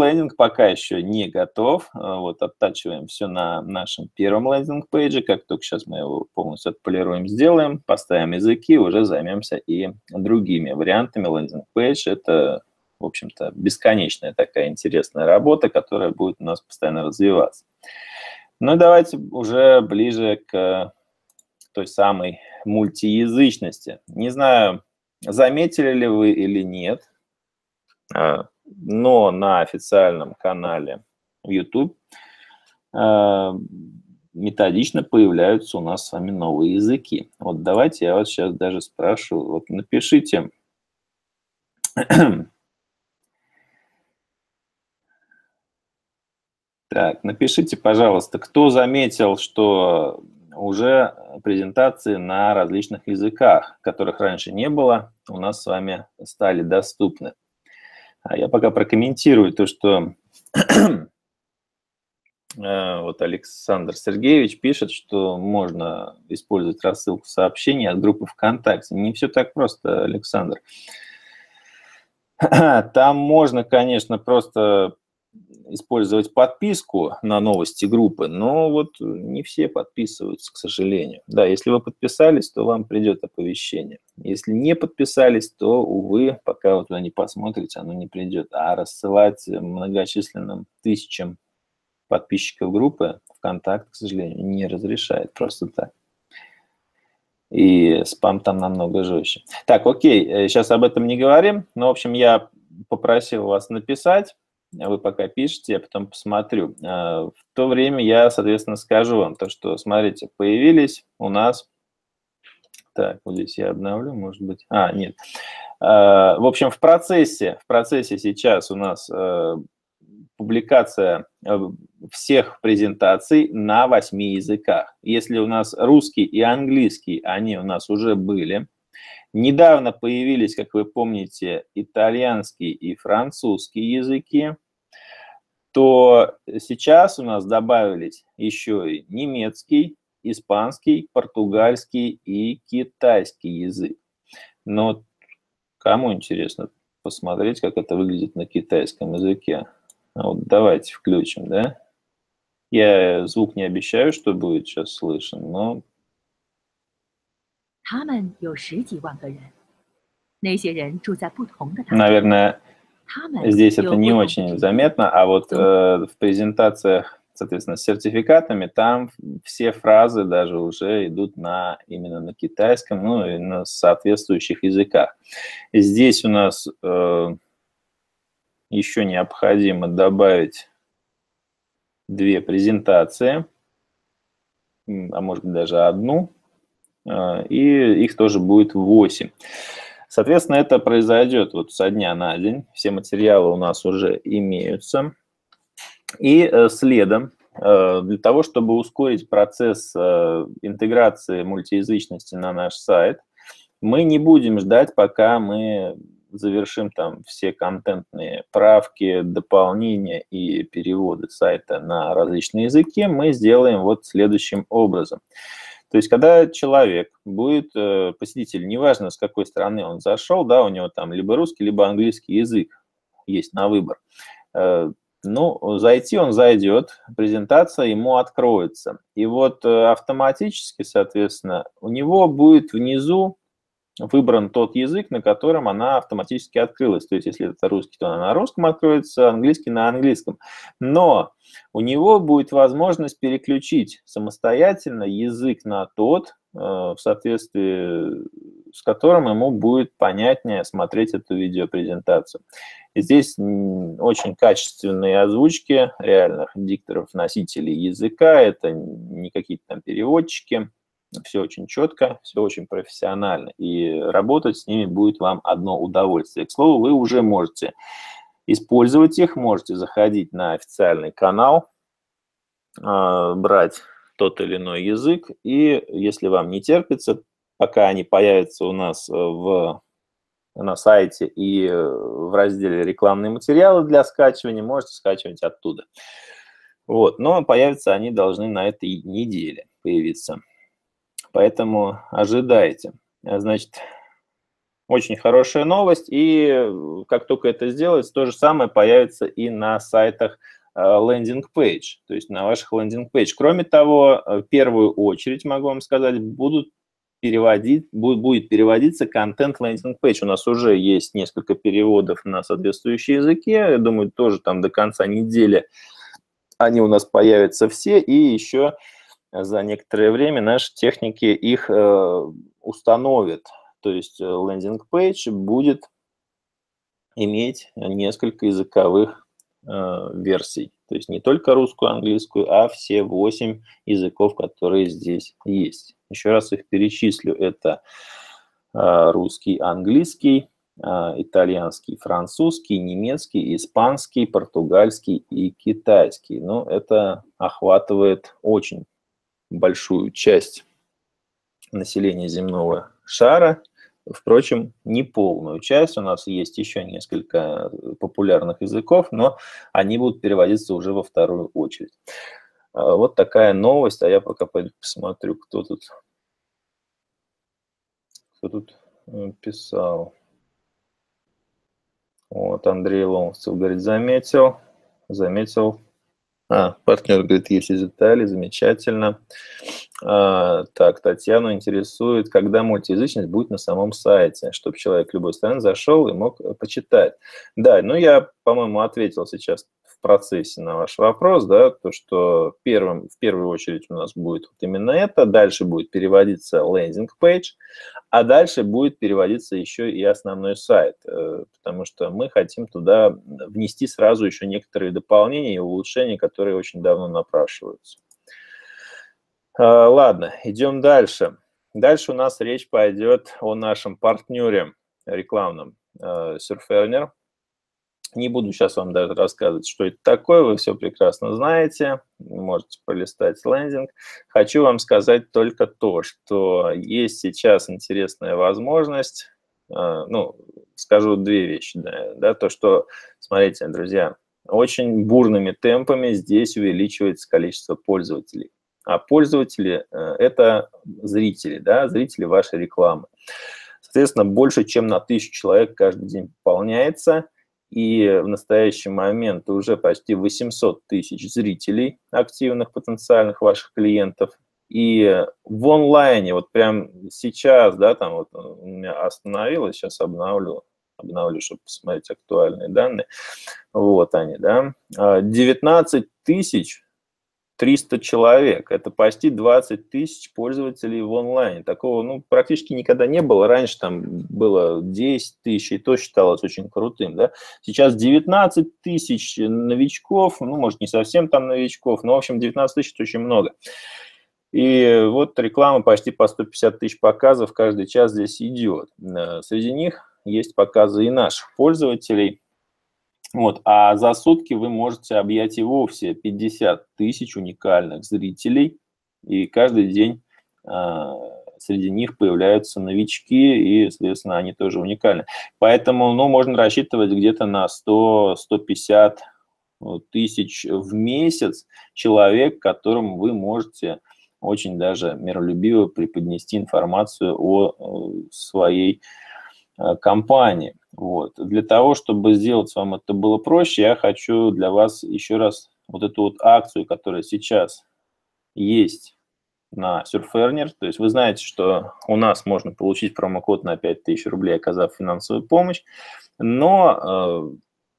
лендинг пока еще не готов. Вот оттачиваем все на нашем первом лендинг-пейдже. Как только сейчас мы его полностью отполируем, сделаем, поставим языки, уже займемся и другими вариантами лендинг-пейдж. Это, в общем-то, бесконечная такая интересная работа, которая будет у нас постоянно развиваться. Ну и давайте уже ближе к той самой мультиязычности. Не знаю, заметили ли вы или нет, но на официальном канале YouTube методично появляются у нас с вами новые языки. Вот давайте я вас сейчас даже спрошу, вот напишите, так, напишите, пожалуйста, кто заметил, что уже презентации на различных языках, которых раньше не было, у нас с вами стали доступны. Я пока прокомментирую то, что вот Александр Сергеевич пишет, что можно использовать рассылку сообщений от группы ВКонтакте. Не все так просто, Александр. Там можно, конечно, просто использовать подписку на новости группы, но вот не все подписываются, к сожалению. Да, если вы подписались, то вам придет оповещение. Если не подписались, то, увы, пока вы туда не посмотрите, оно не придет. А рассылать многочисленным тысячам подписчиков группы ВКонтакте, к сожалению, не разрешает просто так. И спам там намного жестче. Так, окей, сейчас об этом не говорим, но, в общем, я попросил вас написать. Вы пока пишете, я потом посмотрю. В то время я, соответственно, скажу вам то, что, смотрите, появились у нас... Так, вот здесь я обновлю, может быть... А, нет. В общем, в процессе, в процессе сейчас у нас публикация всех презентаций на восьми языках. Если у нас русский и английский, они у нас уже были. Недавно появились, как вы помните, итальянский и французский языки, то сейчас у нас добавились еще и немецкий, испанский, португальский и китайский язык. Но кому интересно посмотреть, как это выглядит на китайском языке? Вот давайте включим, да? Я звук не обещаю, что будет сейчас слышен, но... Наверное, здесь это не очень заметно, а вот э, в презентациях соответственно, с сертификатами, там все фразы даже уже идут на, именно на китайском, ну и на соответствующих языках. Здесь у нас э, еще необходимо добавить две презентации, а может быть даже одну, э, и их тоже будет восемь. Соответственно, это произойдет вот со дня на день. Все материалы у нас уже имеются. И следом, для того, чтобы ускорить процесс интеграции мультиязычности на наш сайт, мы не будем ждать, пока мы завершим там все контентные правки, дополнения и переводы сайта на различные языки. Мы сделаем вот следующим образом. То есть, когда человек будет, посетитель, неважно, с какой стороны он зашел, да, у него там либо русский, либо английский язык есть на выбор. Ну, зайти он зайдет, презентация ему откроется. И вот автоматически, соответственно, у него будет внизу выбран тот язык, на котором она автоматически открылась. То есть, если это русский, то она на русском откроется, английский на английском. Но у него будет возможность переключить самостоятельно язык на тот, в соответствии с которым ему будет понятнее смотреть эту видеопрезентацию. И здесь очень качественные озвучки реальных дикторов, носителей языка, это не какие-то там переводчики, все очень четко, все очень профессионально, и работать с ними будет вам одно удовольствие. К слову, вы уже можете использовать их, можете заходить на официальный канал, брать тот или иной язык, и если вам не терпится, пока они появятся у нас в, на сайте и в разделе «Рекламные материалы для скачивания», можете скачивать оттуда. Вот. Но появятся они должны на этой неделе появиться. Поэтому ожидайте. Значит, очень хорошая новость. И как только это сделается, то же самое появится и на сайтах лендинг-пейдж, то есть на ваших лендинг-пейдж. Кроме того, в первую очередь, могу вам сказать, будут переводить, будет переводиться контент лендинг-пейдж. У нас уже есть несколько переводов на соответствующие языки. Я думаю, тоже там до конца недели они у нас появятся все. И еще за некоторое время наши техники их э, установят. То есть лендинг-пейдж будет иметь несколько языковых версий. То есть не только русскую, английскую, а все восемь языков, которые здесь есть. Еще раз их перечислю. Это русский, английский, итальянский, французский, немецкий, испанский, португальский и китайский. Ну, это охватывает очень большую часть населения земного шара. Впрочем, не полную часть. У нас есть еще несколько популярных языков, но они будут переводиться уже во вторую очередь. Вот такая новость. А я пока пойду посмотрю, кто тут, кто тут писал. Вот Андрей Ломовцев говорит, заметил, заметил. А, партнер говорит, есть из Италии, замечательно. А, так, Татьяну интересует, когда мультиязычность будет на самом сайте, чтобы человек любой страны зашел и мог почитать. Да, ну я, по-моему, ответил сейчас в процессе на ваш вопрос, да, то, что первым, в первую очередь у нас будет вот именно это, дальше будет переводиться лендинг-пейдж, а дальше будет переводиться еще и основной сайт, потому что мы хотим туда внести сразу еще некоторые дополнения и улучшения, которые очень давно напрашиваются. Ладно, идем дальше. Дальше у нас речь пойдет о нашем партнере рекламном Surfearner. Не буду сейчас вам даже рассказывать, что это такое, вы все прекрасно знаете, можете полистать лендинг. Хочу вам сказать только то, что есть сейчас интересная возможность, ну, скажу две вещи, да, да, то, что, смотрите, друзья, очень бурными темпами здесь увеличивается количество пользователей, а пользователи – это зрители, да, зрители вашей рекламы. Соответственно, больше, чем на тысячу человек каждый день пополняется. И в настоящий момент уже почти восемьсот тысяч зрителей, активных потенциальных ваших клиентов. И в онлайне, вот прям сейчас, да, там вот у меня остановилось, сейчас обновлю, обновлю, чтобы посмотреть актуальные данные. Вот они, да. девятнадцать тысяч триста человек. Это почти двадцать тысяч пользователей в онлайне. Такого ну, практически никогда не было. Раньше там было десять тысяч, и то считалось очень крутым. Да? Сейчас девятнадцать тысяч новичков, ну, может, не совсем там новичков, но, в общем, девятнадцать тысяч – это очень много. И вот реклама почти по сто пятьдесят тысяч показов каждый час здесь идет. Среди них есть показы и наших пользователей. Вот. А за сутки вы можете объять и вовсе пятьдесят тысяч уникальных зрителей. И каждый день э, среди них появляются новички, и, соответственно, они тоже уникальны. Поэтому ну, можно рассчитывать где-то на сто — сто пятьдесят тысяч в месяц человек, которым вы можете очень даже миролюбиво преподнести информацию о своей компании. Вот. Для того, чтобы сделать вам это было проще, я хочу для вас еще раз вот эту вот акцию, которая сейчас есть на Surfearner. То есть вы знаете, что у нас можно получить промокод на пять тысяч рублей, оказав финансовую помощь, но...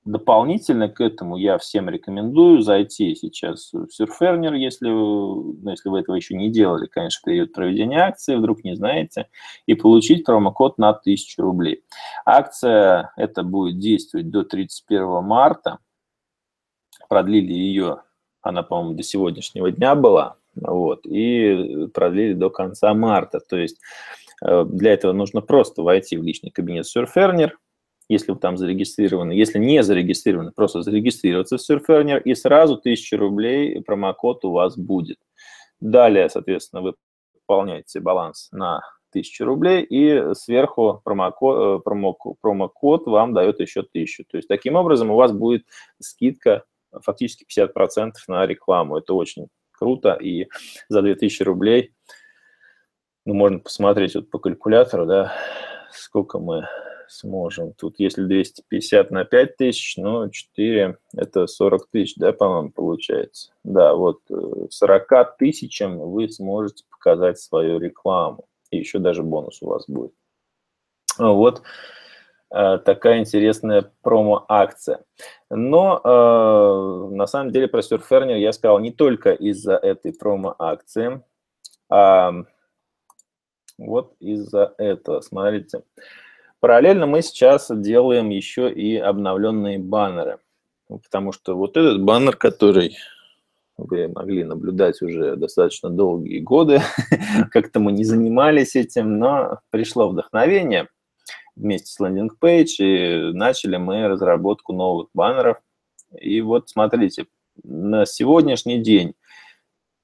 Дополнительно к этому я всем рекомендую зайти сейчас в Surfearner, если, ну, если вы этого еще не делали, конечно, в период проведения акции, вдруг не знаете, и получить промокод на тысячу рублей. Акция эта будет действовать до тридцать первого марта. Продлили ее, она, по-моему, до сегодняшнего дня была, вот, и продлили до конца марта. То есть для этого нужно просто войти в личный кабинет Surfearner, если вы там зарегистрированы, если не зарегистрированы, просто зарегистрироваться в Surfearner, и сразу тысяча рублей промокод у вас будет. Далее, соответственно, вы пополняете баланс на тысячу рублей, и сверху промокод, промокод, промокод вам дает еще тысячу. То есть таким образом у вас будет скидка фактически пятьдесят процентов на рекламу. Это очень круто, и за две тысячи рублей, ну, можно посмотреть вот по калькулятору, да, сколько мы... сможем. Тут если двести пятьдесят на пять тысяч, ну, четыре, это сорок тысяч, да, по-моему, получается. Да, вот сорок тысячам вы сможете показать свою рекламу. И еще даже бонус у вас будет. Вот такая интересная промо-акция. Но э, на самом деле про Surfearner я сказал не только из-за этой промо-акции, а вот из-за этого. Смотрите. Параллельно мы сейчас делаем еще и обновленные баннеры, потому что вот этот баннер, который вы могли наблюдать уже достаточно долгие годы, как-то мы не занимались этим, но пришло вдохновение вместе с лендинг-пейдж, и начали мы разработку новых баннеров. И вот смотрите, на сегодняшний день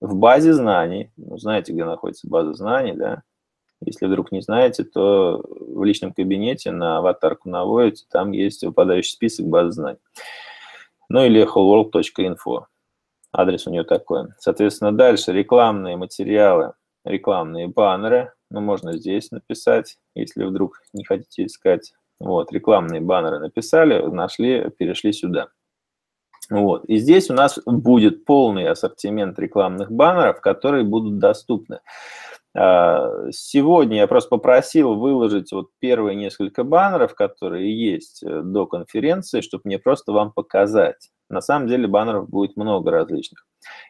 в базе знаний, ну, знаете, где находится база знаний, да? Если вдруг не знаете, то в личном кабинете на аватарку наводите, там есть выпадающий список баз знаний. Ну или wholeworld точка инфо. Адрес у нее такой. Соответственно, дальше рекламные материалы, рекламные баннеры. Ну, можно здесь написать, если вдруг не хотите искать. Вот, рекламные баннеры написали, нашли, перешли сюда. Вот. И здесь у нас будет полный ассортимент рекламных баннеров, которые будут доступны. Сегодня я просто попросил выложить вот первые несколько баннеров, которые есть до конференции, чтобы мне просто вам показать. На самом деле баннеров будет много различных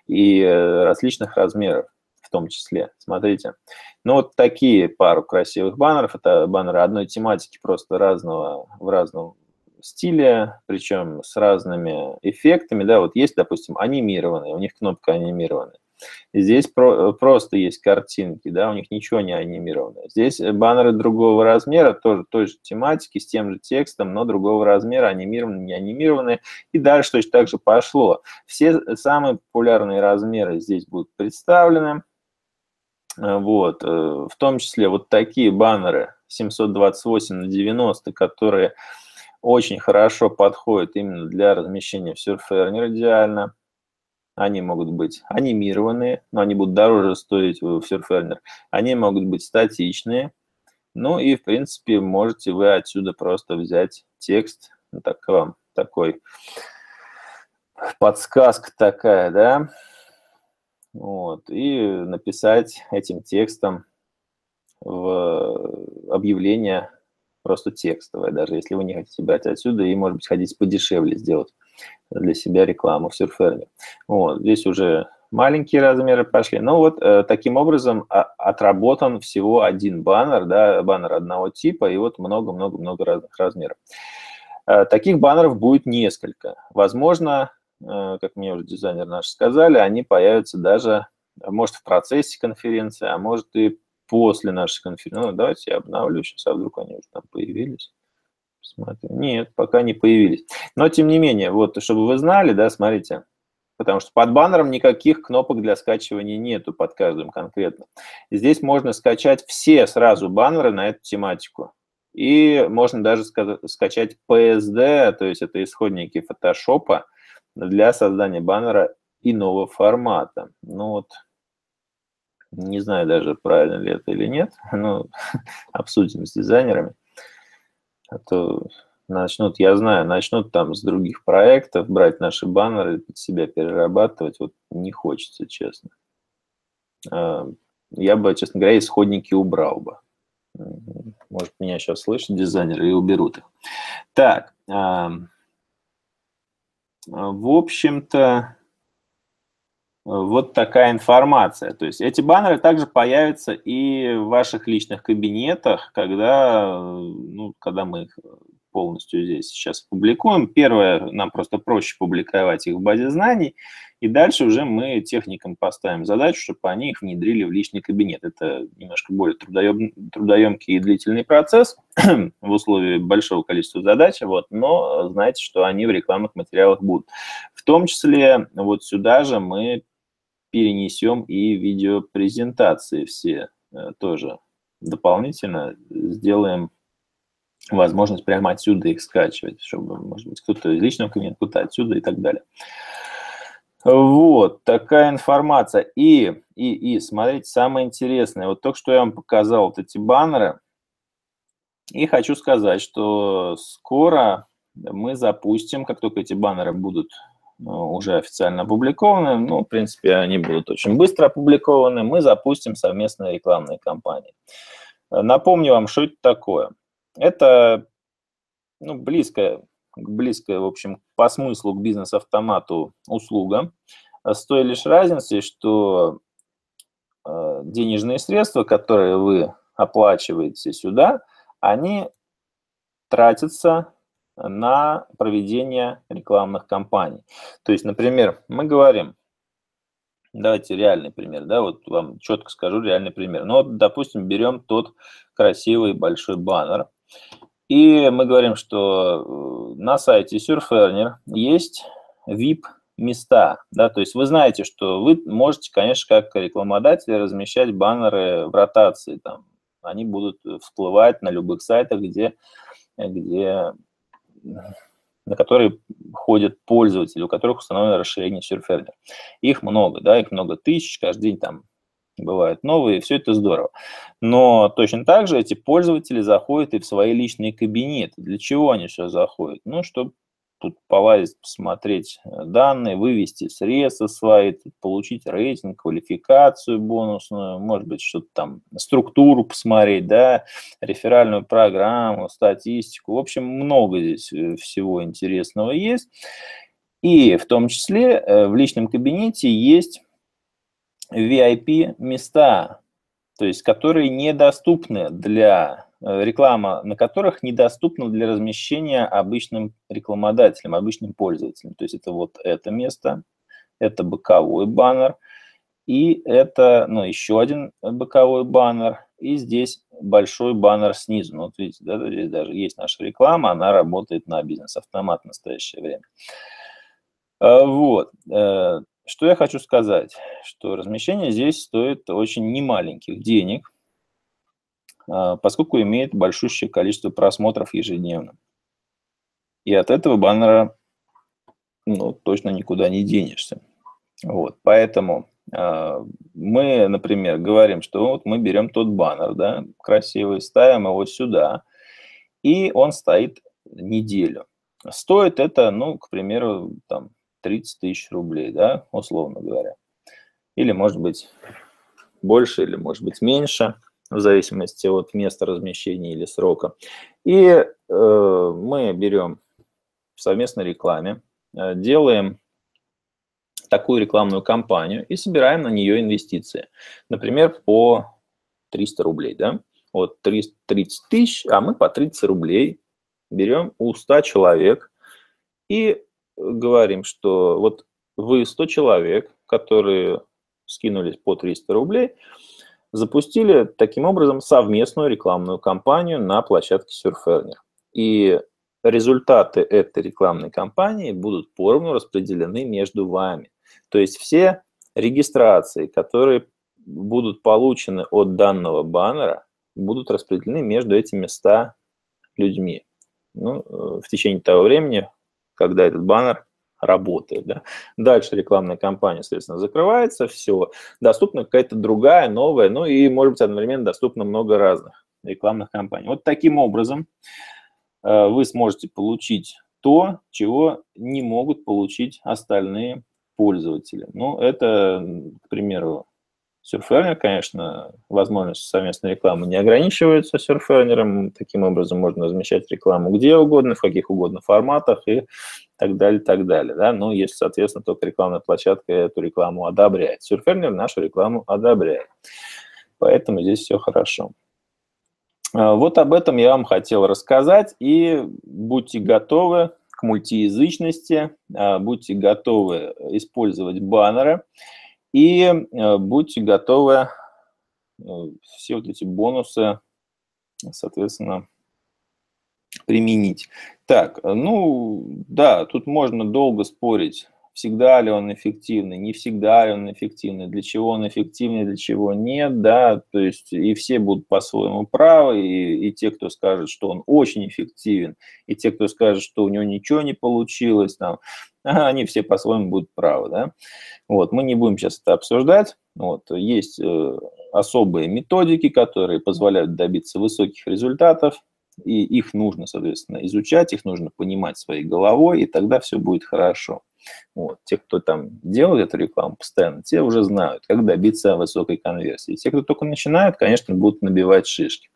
и различных размеров в том числе. Смотрите. Ну вот такие пару красивых баннеров. Это баннеры одной тематики, просто разного, в разном стиле, причем с разными эффектами. Да, вот есть, допустим, анимированные, у них кнопка анимированная. Здесь про, просто есть картинки, да, у них ничего не анимировано. Здесь баннеры другого размера, тоже той же тематики, с тем же текстом, но другого размера, анимированные, не анимированные. И дальше точно так же пошло. Все самые популярные размеры здесь будут представлены. Вот, в том числе вот такие баннеры семьсот двадцать восемь на девяносто, которые очень хорошо подходят именно для размещения в Surfearner идеально. Они могут быть анимированные, но они будут дороже стоить в Surfearner. Они могут быть статичные. Ну и, в принципе, можете вы отсюда просто взять текст. Вот так вам такой подсказка такая, да? Вот. И написать этим текстом в объявление просто текстовое, даже если вы не хотите брать отсюда, и, может быть, хотите подешевле сделать для себя рекламу в Surfearner. Вот, здесь уже маленькие размеры пошли. Ну вот э, таким образом отработан всего один баннер, да, баннер одного типа, и вот много-много-много разных размеров. Э, таких баннеров будет несколько. Возможно, э, как мне уже дизайнеры наши сказали, они появятся даже, может, в процессе конференции, а может и после нашей конференции. Ну, давайте я обновлю сейчас, а вдруг они уже там появились. Смотрю. Нет, пока не появились. Но, тем не менее, вот, чтобы вы знали, да, смотрите, потому что под баннером никаких кнопок для скачивания нету под каждым конкретно. Здесь можно скачать все сразу баннеры на эту тематику. И можно даже скачать пи эс ди, то есть это исходники фотошопа для создания баннера иного формата. Ну вот, не знаю даже, правильно ли это или нет, но обсудим с дизайнерами. А то начнут, я знаю, начнут там с других проектов брать наши баннеры, под себя перерабатывать. Вот не хочется, честно. Я бы, честно говоря, исходники убрал бы. Может, меня сейчас слышат дизайнеры и уберут их. Так, в общем-то, вот такая информация. То есть эти баннеры также появятся и в ваших личных кабинетах, когда, ну, когда мы их полностью здесь сейчас публикуем. Первое, нам просто проще публиковать их в базе знаний, и дальше уже мы техникам поставим задачу, чтобы они их внедрили в личный кабинет. Это немножко более трудоем, трудоемкий и длительный процесс в условиях большого количества задач, вот, но знаете, что они в рекламных материалах будут. В том числе вот сюда же мы перенесем и видеопрезентации все тоже дополнительно сделаем возможность прямо отсюда их скачивать, чтобы, может быть, кто-то из личного кабинета, кто-то отсюда и так далее. Вот такая информация. И, и, и, смотрите, самое интересное. Вот только что я вам показал вот эти баннеры. И хочу сказать, что скоро мы запустим, как только эти баннеры будут уже официально опубликованы, ну, в принципе, они будут очень быстро опубликованы, мы запустим совместные рекламные кампании. Напомню вам, что это такое. Это, ну, близкая, близкая, в общем, по смыслу к бизнес-автомату услуга, с той лишь разницей, что денежные средства, которые вы оплачиваете сюда, они тратятся на проведение рекламных кампаний. То есть, например, мы говорим, давайте реальный пример, да, вот вам четко скажу реальный пример. Ну, вот, допустим, берем тот красивый большой баннер, и мы говорим, что на сайте Surfearner есть ви ай пи-места, да, то есть вы знаете, что вы можете, конечно, как рекламодатели размещать баннеры в ротации, там, они будут всплывать на любых сайтах, где, где, на которые ходят пользователи, у которых установлено расширение Surfearner. Их много, да, их много тысяч, каждый день там бывают новые, и все это здорово. Но точно так же эти пользователи заходят и в свои личные кабинеты. Для чего они все заходят? Ну, чтобы тут полазить, посмотреть данные, вывести средства свои, получить рейтинг, квалификацию бонусную, может быть, что-то там, структуру посмотреть, да, реферальную программу, статистику. В общем, много здесь всего интересного есть. И в том числе в личном кабинете есть ви ай пи-места, то есть которые недоступны для реклама, на которых недоступна для размещения обычным рекламодателям, обычным пользователям. То есть это вот это место, это боковой баннер, и это, ну, еще один боковой баннер, и здесь большой баннер снизу. Ну, вот видите, да, здесь даже есть наша реклама, она работает на бизнес-автомат в настоящее время. Вот. Что я хочу сказать, что размещение здесь стоит очень немаленьких денег, поскольку имеет большущее количество просмотров ежедневно. И от этого баннера, ну, точно никуда не денешься. Вот, поэтому э, мы, например, говорим, что вот мы берем тот баннер, да, красивый, ставим его сюда, и он стоит неделю. Стоит это, ну, к примеру, там, тридцать тысяч рублей, да, условно говоря. Или, может быть, больше, или, может быть, меньше, в зависимости от места размещения или срока. И э, мы берем в совместной рекламе, э, делаем такую рекламную кампанию и собираем на нее инвестиции. Например, по триста рублей, да? Вот тридцать тысяч, а мы по тридцать рублей берем у ста человек и говорим, что вот вы сто человек, которые скинулись по триста рублей, запустили таким образом совместную рекламную кампанию на площадке Surfearner. И результаты этой рекламной кампании будут поровну распределены между вами. То есть все регистрации, которые будут получены от данного баннера, будут распределены между этими ста людьми. Ну, в течение того времени, когда этот баннер работает. Да. Дальше рекламная кампания, соответственно, закрывается, все. Доступна какая-то другая, новая, ну и, может быть, одновременно доступно много разных рекламных кампаний. Вот таким образом вы сможете получить то, чего не могут получить остальные пользователи. Ну, это, к примеру, Surfearner, конечно, возможность совместной рекламы не ограничивается Surfearner'ом. Таким образом можно размещать рекламу где угодно, в каких угодно форматах и так далее, так далее. Да? Ну, если, соответственно, только рекламная площадка эту рекламу одобряет. Surfearner нашу рекламу одобряет. Поэтому здесь все хорошо. Вот об этом я вам хотел рассказать. И будьте готовы к мультиязычности, будьте готовы использовать баннеры. И будьте готовы все вот эти бонусы, соответственно, применить. Так, ну да, тут можно долго спорить, всегда ли он эффективный, не всегда ли он эффективный, для чего он эффективный, для чего нет, да, то есть и все будут по-своему правы, и, и те, кто скажет, что он очень эффективен, и те, кто скажет, что у него ничего не получилось, там, они все по-своему будут правы, да. Вот, мы не будем сейчас это обсуждать, вот, есть э, особые методики, которые позволяют добиться высоких результатов, и их нужно, соответственно, изучать, их нужно понимать своей головой, и тогда все будет хорошо. Вот. Те, кто там делает эту рекламу постоянно, те уже знают, как добиться высокой конверсии. Те, кто только начинают, конечно, будут набивать шишки.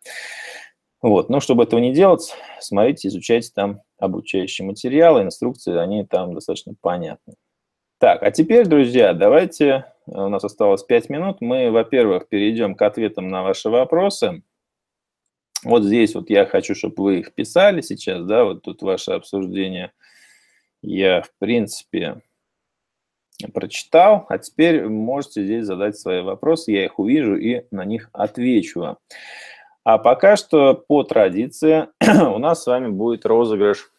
Вот. Но чтобы этого не делать, смотрите, изучайте там обучающие материалы, инструкции, они там достаточно понятны. Так, а теперь, друзья, давайте, у нас осталось пять минут, мы, во-первых, перейдем к ответам на ваши вопросы. Вот здесь вот я хочу, чтобы вы их писали сейчас, да, вот тут ваше обсуждение я, в принципе, прочитал. А теперь можете здесь задать свои вопросы, я их увижу и на них отвечу. А пока что, по традиции, у нас с вами будет розыгрыш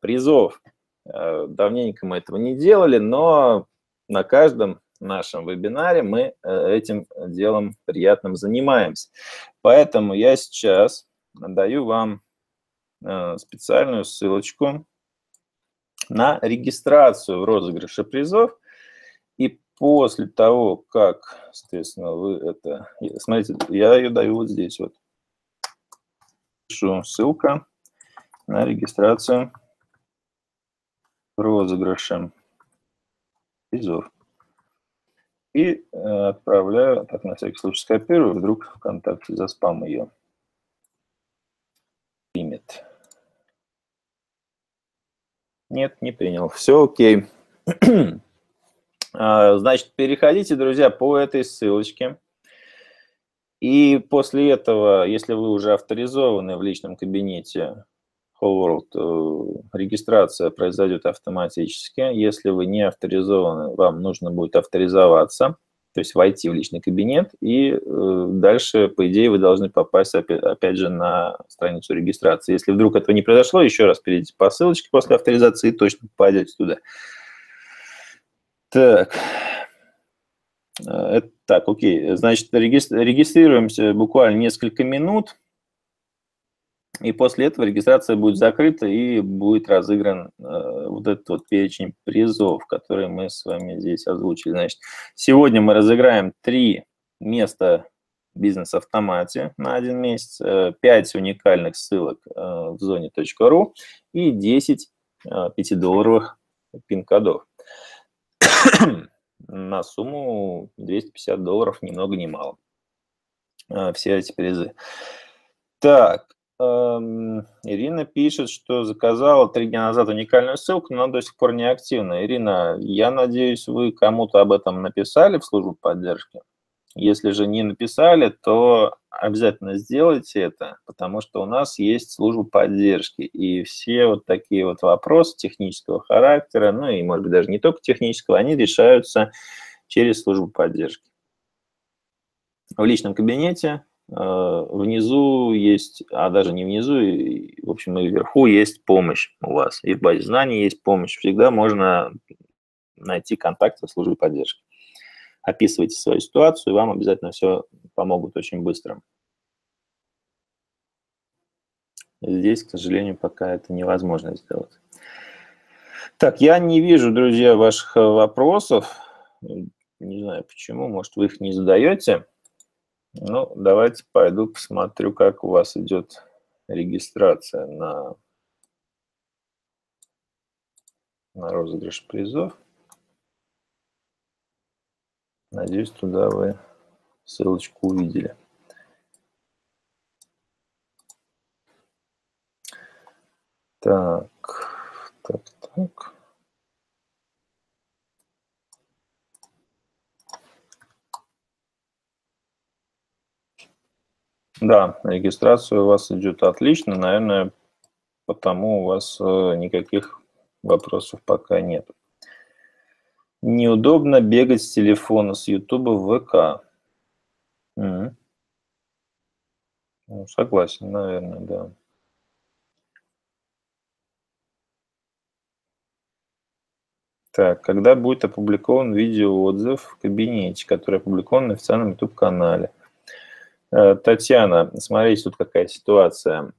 призов. Давненько мы этого не делали, но на каждом нашем вебинаре мы этим делом приятным занимаемся. Поэтому я сейчас даю вам специальную ссылочку на регистрацию в розыгрыше призов. И после того, как, соответственно, вы это... Смотрите, я ее даю вот здесь вот. Пишу ссылка на регистрацию в розыгрыше призов. И отправляю, так, на всякий случай скопирую, вдруг ВКонтакте за спам ее примет. Нет, не принял. Все окей. Значит, переходите, друзья, по этой ссылочке. И после этого, если вы уже авторизованы в личном кабинете Whole World, регистрация произойдет автоматически. Если вы не авторизованы, вам нужно будет авторизоваться, то есть войти в личный кабинет, и дальше, по идее, вы должны попасть, опять же, на страницу регистрации. Если вдруг этого не произошло, еще раз перейдите по ссылочке после авторизации и точно попадете туда. Так, это, так, окей, значит, регистрируемся буквально несколько минут. И после этого регистрация будет закрыта и будет разыгран э, вот этот вот перечень призов, которые мы с вами здесь озвучили. Значит, сегодня мы разыграем три места в бизнес-автомате на один месяц, э, пять уникальных ссылок э, в зоне .ру и десять э, пятидолларовых пин-кодов на сумму двести пятьдесят долларов, ни много ни мало. Э, все эти призы. Так. Ирина пишет, что заказала три дня назад уникальную ссылку, но она до сих пор не активна. Ирина, я надеюсь, вы кому-то об этом написали в службу поддержки. Если же не написали, то обязательно сделайте это, потому что у нас есть служба поддержки. И все вот такие вот вопросы технического характера, ну и, может быть, даже не только технического, они решаются через службу поддержки. В личном кабинете внизу есть, а даже не внизу, и, в общем, и вверху есть помощь у вас. И в базе знаний есть помощь. Всегда можно найти контакт со службой поддержки. Описывайте свою ситуацию, и вам обязательно все помогут очень быстро. Здесь, к сожалению, пока это невозможно сделать. Так, я не вижу, друзья, ваших вопросов. Не знаю почему, может, вы их не задаете. Ну, давайте пойду посмотрю, как у вас идет регистрация на, на розыгрыш призов. Надеюсь, туда вы ссылочку увидели. Так, так, так. Да, регистрация у вас идет отлично, наверное, потому у вас никаких вопросов пока нет. Неудобно бегать с телефона, с Ютуба в ВК. Угу. Ну, согласен, наверное, да. Так, когда будет опубликован видеоотзыв в кабинете, который опубликован на официальном YouTube-канале? Татьяна, смотрите, тут какая ситуация.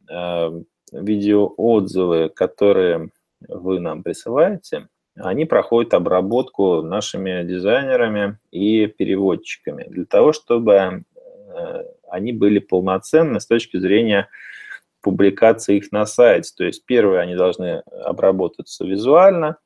Видеоотзывы, которые вы нам присылаете, они проходят обработку нашими дизайнерами и переводчиками для того, чтобы они были полноценны с точки зрения публикации их на сайте. То есть, первое, они должны обработаться визуально,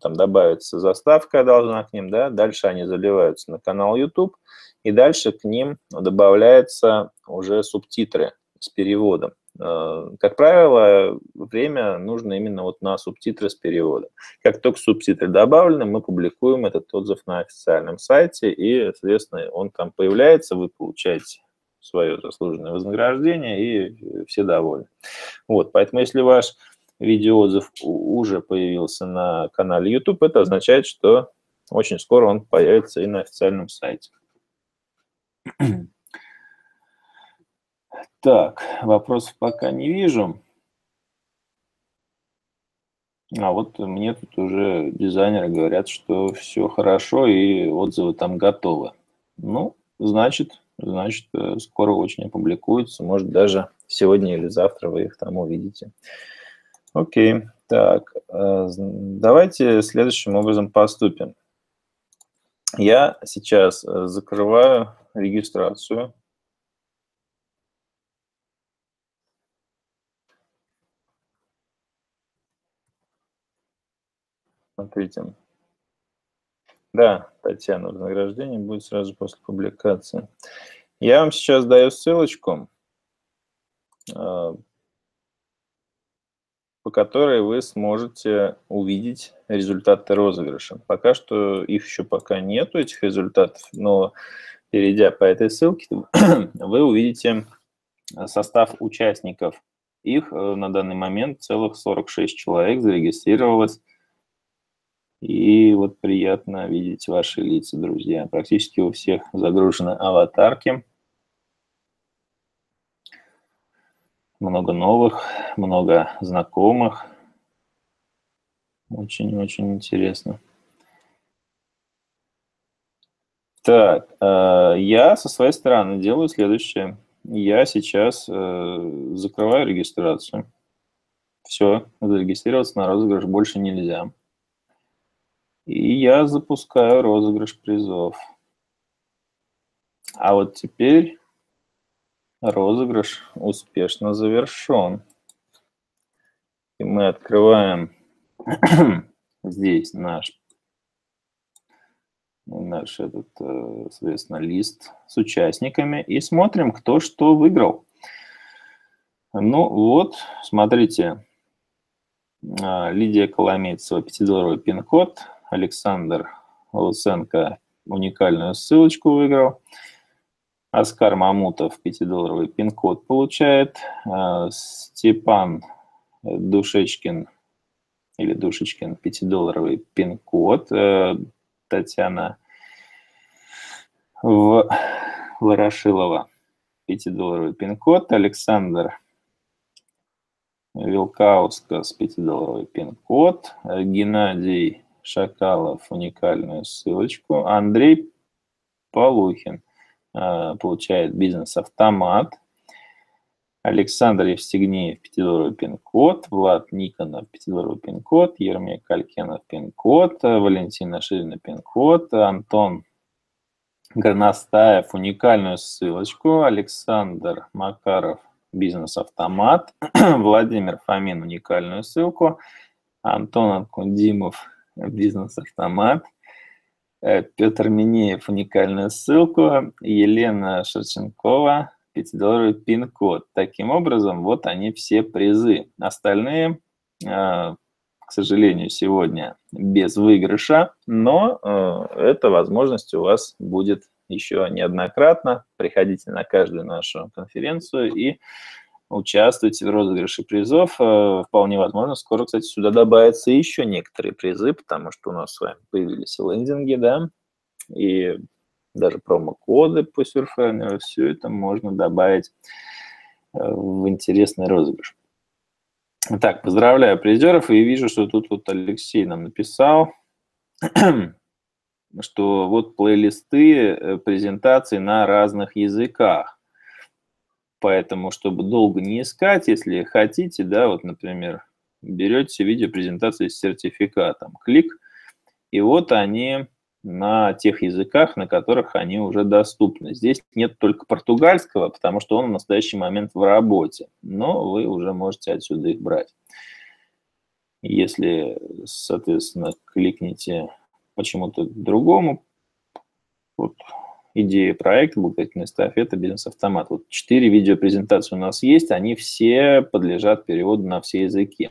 там добавится заставка должна к ним, да, дальше они заливаются на канал YouTube, и дальше к ним добавляются уже субтитры с переводом. Как правило, время нужно именно вот на субтитры с переводом. Как только субтитры добавлены, мы публикуем этот отзыв на официальном сайте, и, соответственно, он там появляется, вы получаете свое заслуженное вознаграждение, и все довольны. Вот, поэтому если ваш видеоотзыв уже появился на канале YouTube, это означает, что очень скоро он появится и на официальном сайте. Так, вопросов пока не вижу. А вот мне тут уже дизайнеры говорят, что все хорошо и отзывы там готовы. Ну, значит, значит, скоро очень опубликуются. Может, даже сегодня или завтра вы их там увидите. Окей, так, давайте следующим образом поступим. Я сейчас закрываю регистрацию. Смотрите. Да, Татьяна, вознаграждение будет сразу после публикации. Я вам сейчас даю ссылочку, по которой вы сможете увидеть результаты розыгрыша. Пока что их еще пока нету, этих результатов, но перейдя по этой ссылке, вы увидите состав участников. Их на данный момент целых сорок шесть человек зарегистрировалось. И вот приятно видеть ваши лица, друзья. Практически у всех загружены аватарки. Много новых, много знакомых. Очень-очень интересно. Так, я со своей стороны делаю следующее. Я сейчас закрываю регистрацию. Все, зарегистрироваться на розыгрыш больше нельзя. И я запускаю розыгрыш призов. А вот теперь... Розыгрыш успешно завершен. И мы открываем здесь наш, наш этот, соответственно, лист с участниками и смотрим, кто что выиграл. Ну вот, смотрите, Лидия Коломийцева, пятидолларовый пин-код, Александр Луценко уникальную ссылочку выиграл, Аскар Мамутов пятидолларовый пин-код получает, Степан Душечкин или Душечкин пятидолларовый пин-код, Татьяна Ворошилова пятидолларовый пин-код, Александр Вилкауско с пятидолларовый пин-код, Геннадий Шакалов уникальную ссылочку, Андрей Полухин получает бизнес-автомат, Александр Евстигнеев пятидолларовый пин-код, Влад Никонов пятидолларовый пин-код, Ермей Калькенов пин-код, Валентина Ширина пин-код, Антон Горностаев уникальную ссылочку, Александр Макаров бизнес-автомат, Владимир Фомин уникальную ссылку, Антон Анкудимов бизнес-автомат, Петр Минеев уникальную ссылку, Елена Шерченкова пятидолларовый пин-код. Таким образом, вот они все призы. Остальные, к сожалению, сегодня без выигрыша, но эта возможность у вас будет еще неоднократно. Приходите на каждую нашу конференцию и участвуйте в розыгрыше призов. Вполне возможно, скоро, кстати, сюда добавятся еще некоторые призы, потому что у нас с вами появились лендинги, да, и даже промокоды по Surfearner. Все это можно добавить в интересный розыгрыш. Так, поздравляю призеров, и вижу, что тут вот Алексей нам написал, что вот плейлисты презентаций на разных языках. Поэтому, чтобы долго не искать, если хотите, да, вот, например, берете видеопрезентации с сертификатом, клик, и вот они на тех языках, на которых они уже доступны. Здесь нет только португальского, потому что он в настоящий момент в работе, но вы уже можете отсюда их брать. Если, соответственно, кликните почему-то другому, вот идея проекта, благотворительная эстафета, бизнес-автомат. Вот четыре видеопрезентации у нас есть, они все подлежат переводу на все языки.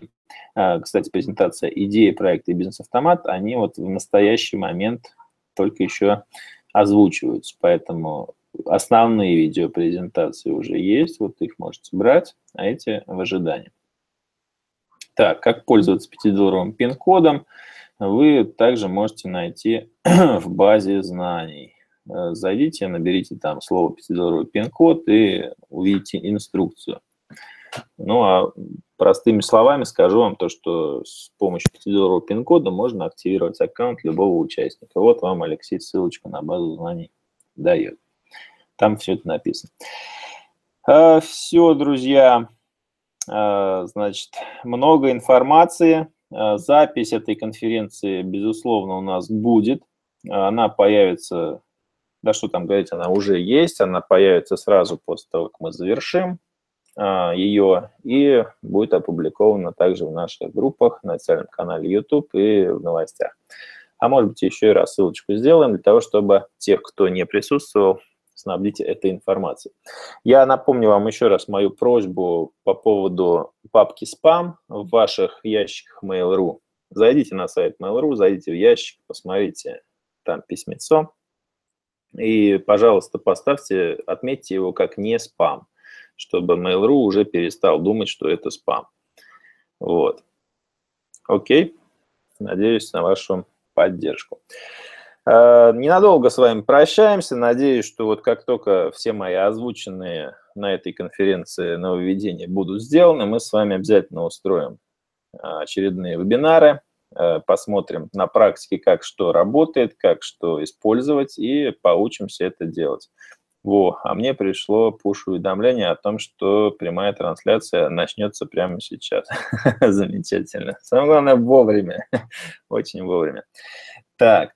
Кстати, презентация идеи проекта и бизнес-автомат, они вот в настоящий момент только еще озвучиваются, поэтому основные видеопрезентации уже есть, вот их можете брать, а эти в ожидании. Так, как пользоваться пятидолларовым пин-кодом, вы также можете найти в базе знаний. Зайдите, наберите там слово пятидолларовый пин-код и увидите инструкцию. Ну, а простыми словами скажу вам то, что с помощью пятидолларового пин-кода можно активировать аккаунт любого участника. Вот вам Алексей ссылочку на базу знаний дает. Там все это написано. А, все, друзья. А, значит, много информации. А, запись этой конференции, безусловно, у нас будет. А, она появится, да что там говорить, она уже есть. Она появится сразу после того, как мы завершим ее, и будет опубликовано также в наших группах, на официальном канале YouTube и в новостях. А может быть, еще и рассылочку сделаем для того, чтобы тех, кто не присутствовал, снабдить этой информацией. Я напомню вам еще раз мою просьбу по поводу папки «Спам» в ваших ящиках Mail.ru. Зайдите на сайт Mail.ru, зайдите в ящик, посмотрите там письмецо, и, пожалуйста, поставьте, отметьте его как «не спам», чтобы Mail.ru уже перестал думать, что это спам. Вот. Окей. Надеюсь на вашу поддержку. Ненадолго с вами прощаемся. Надеюсь, что вот как только все мои озвученные на этой конференции нововведения будут сделаны, мы с вами обязательно устроим очередные вебинары, посмотрим на практике, как что работает, как что использовать, и поучимся это делать. Во, а мне пришло пуш-уведомление о том, что прямая трансляция начнется прямо сейчас. Замечательно. Самое главное, вовремя. Очень вовремя. Так,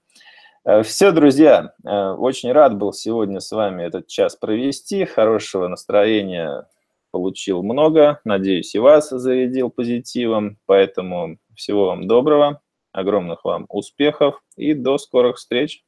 все, друзья. Очень рад был сегодня с вами этот час провести. Хорошего настроения получил много. Надеюсь, и вас зарядил позитивом. Поэтому всего вам доброго, огромных вам успехов и до скорых встреч.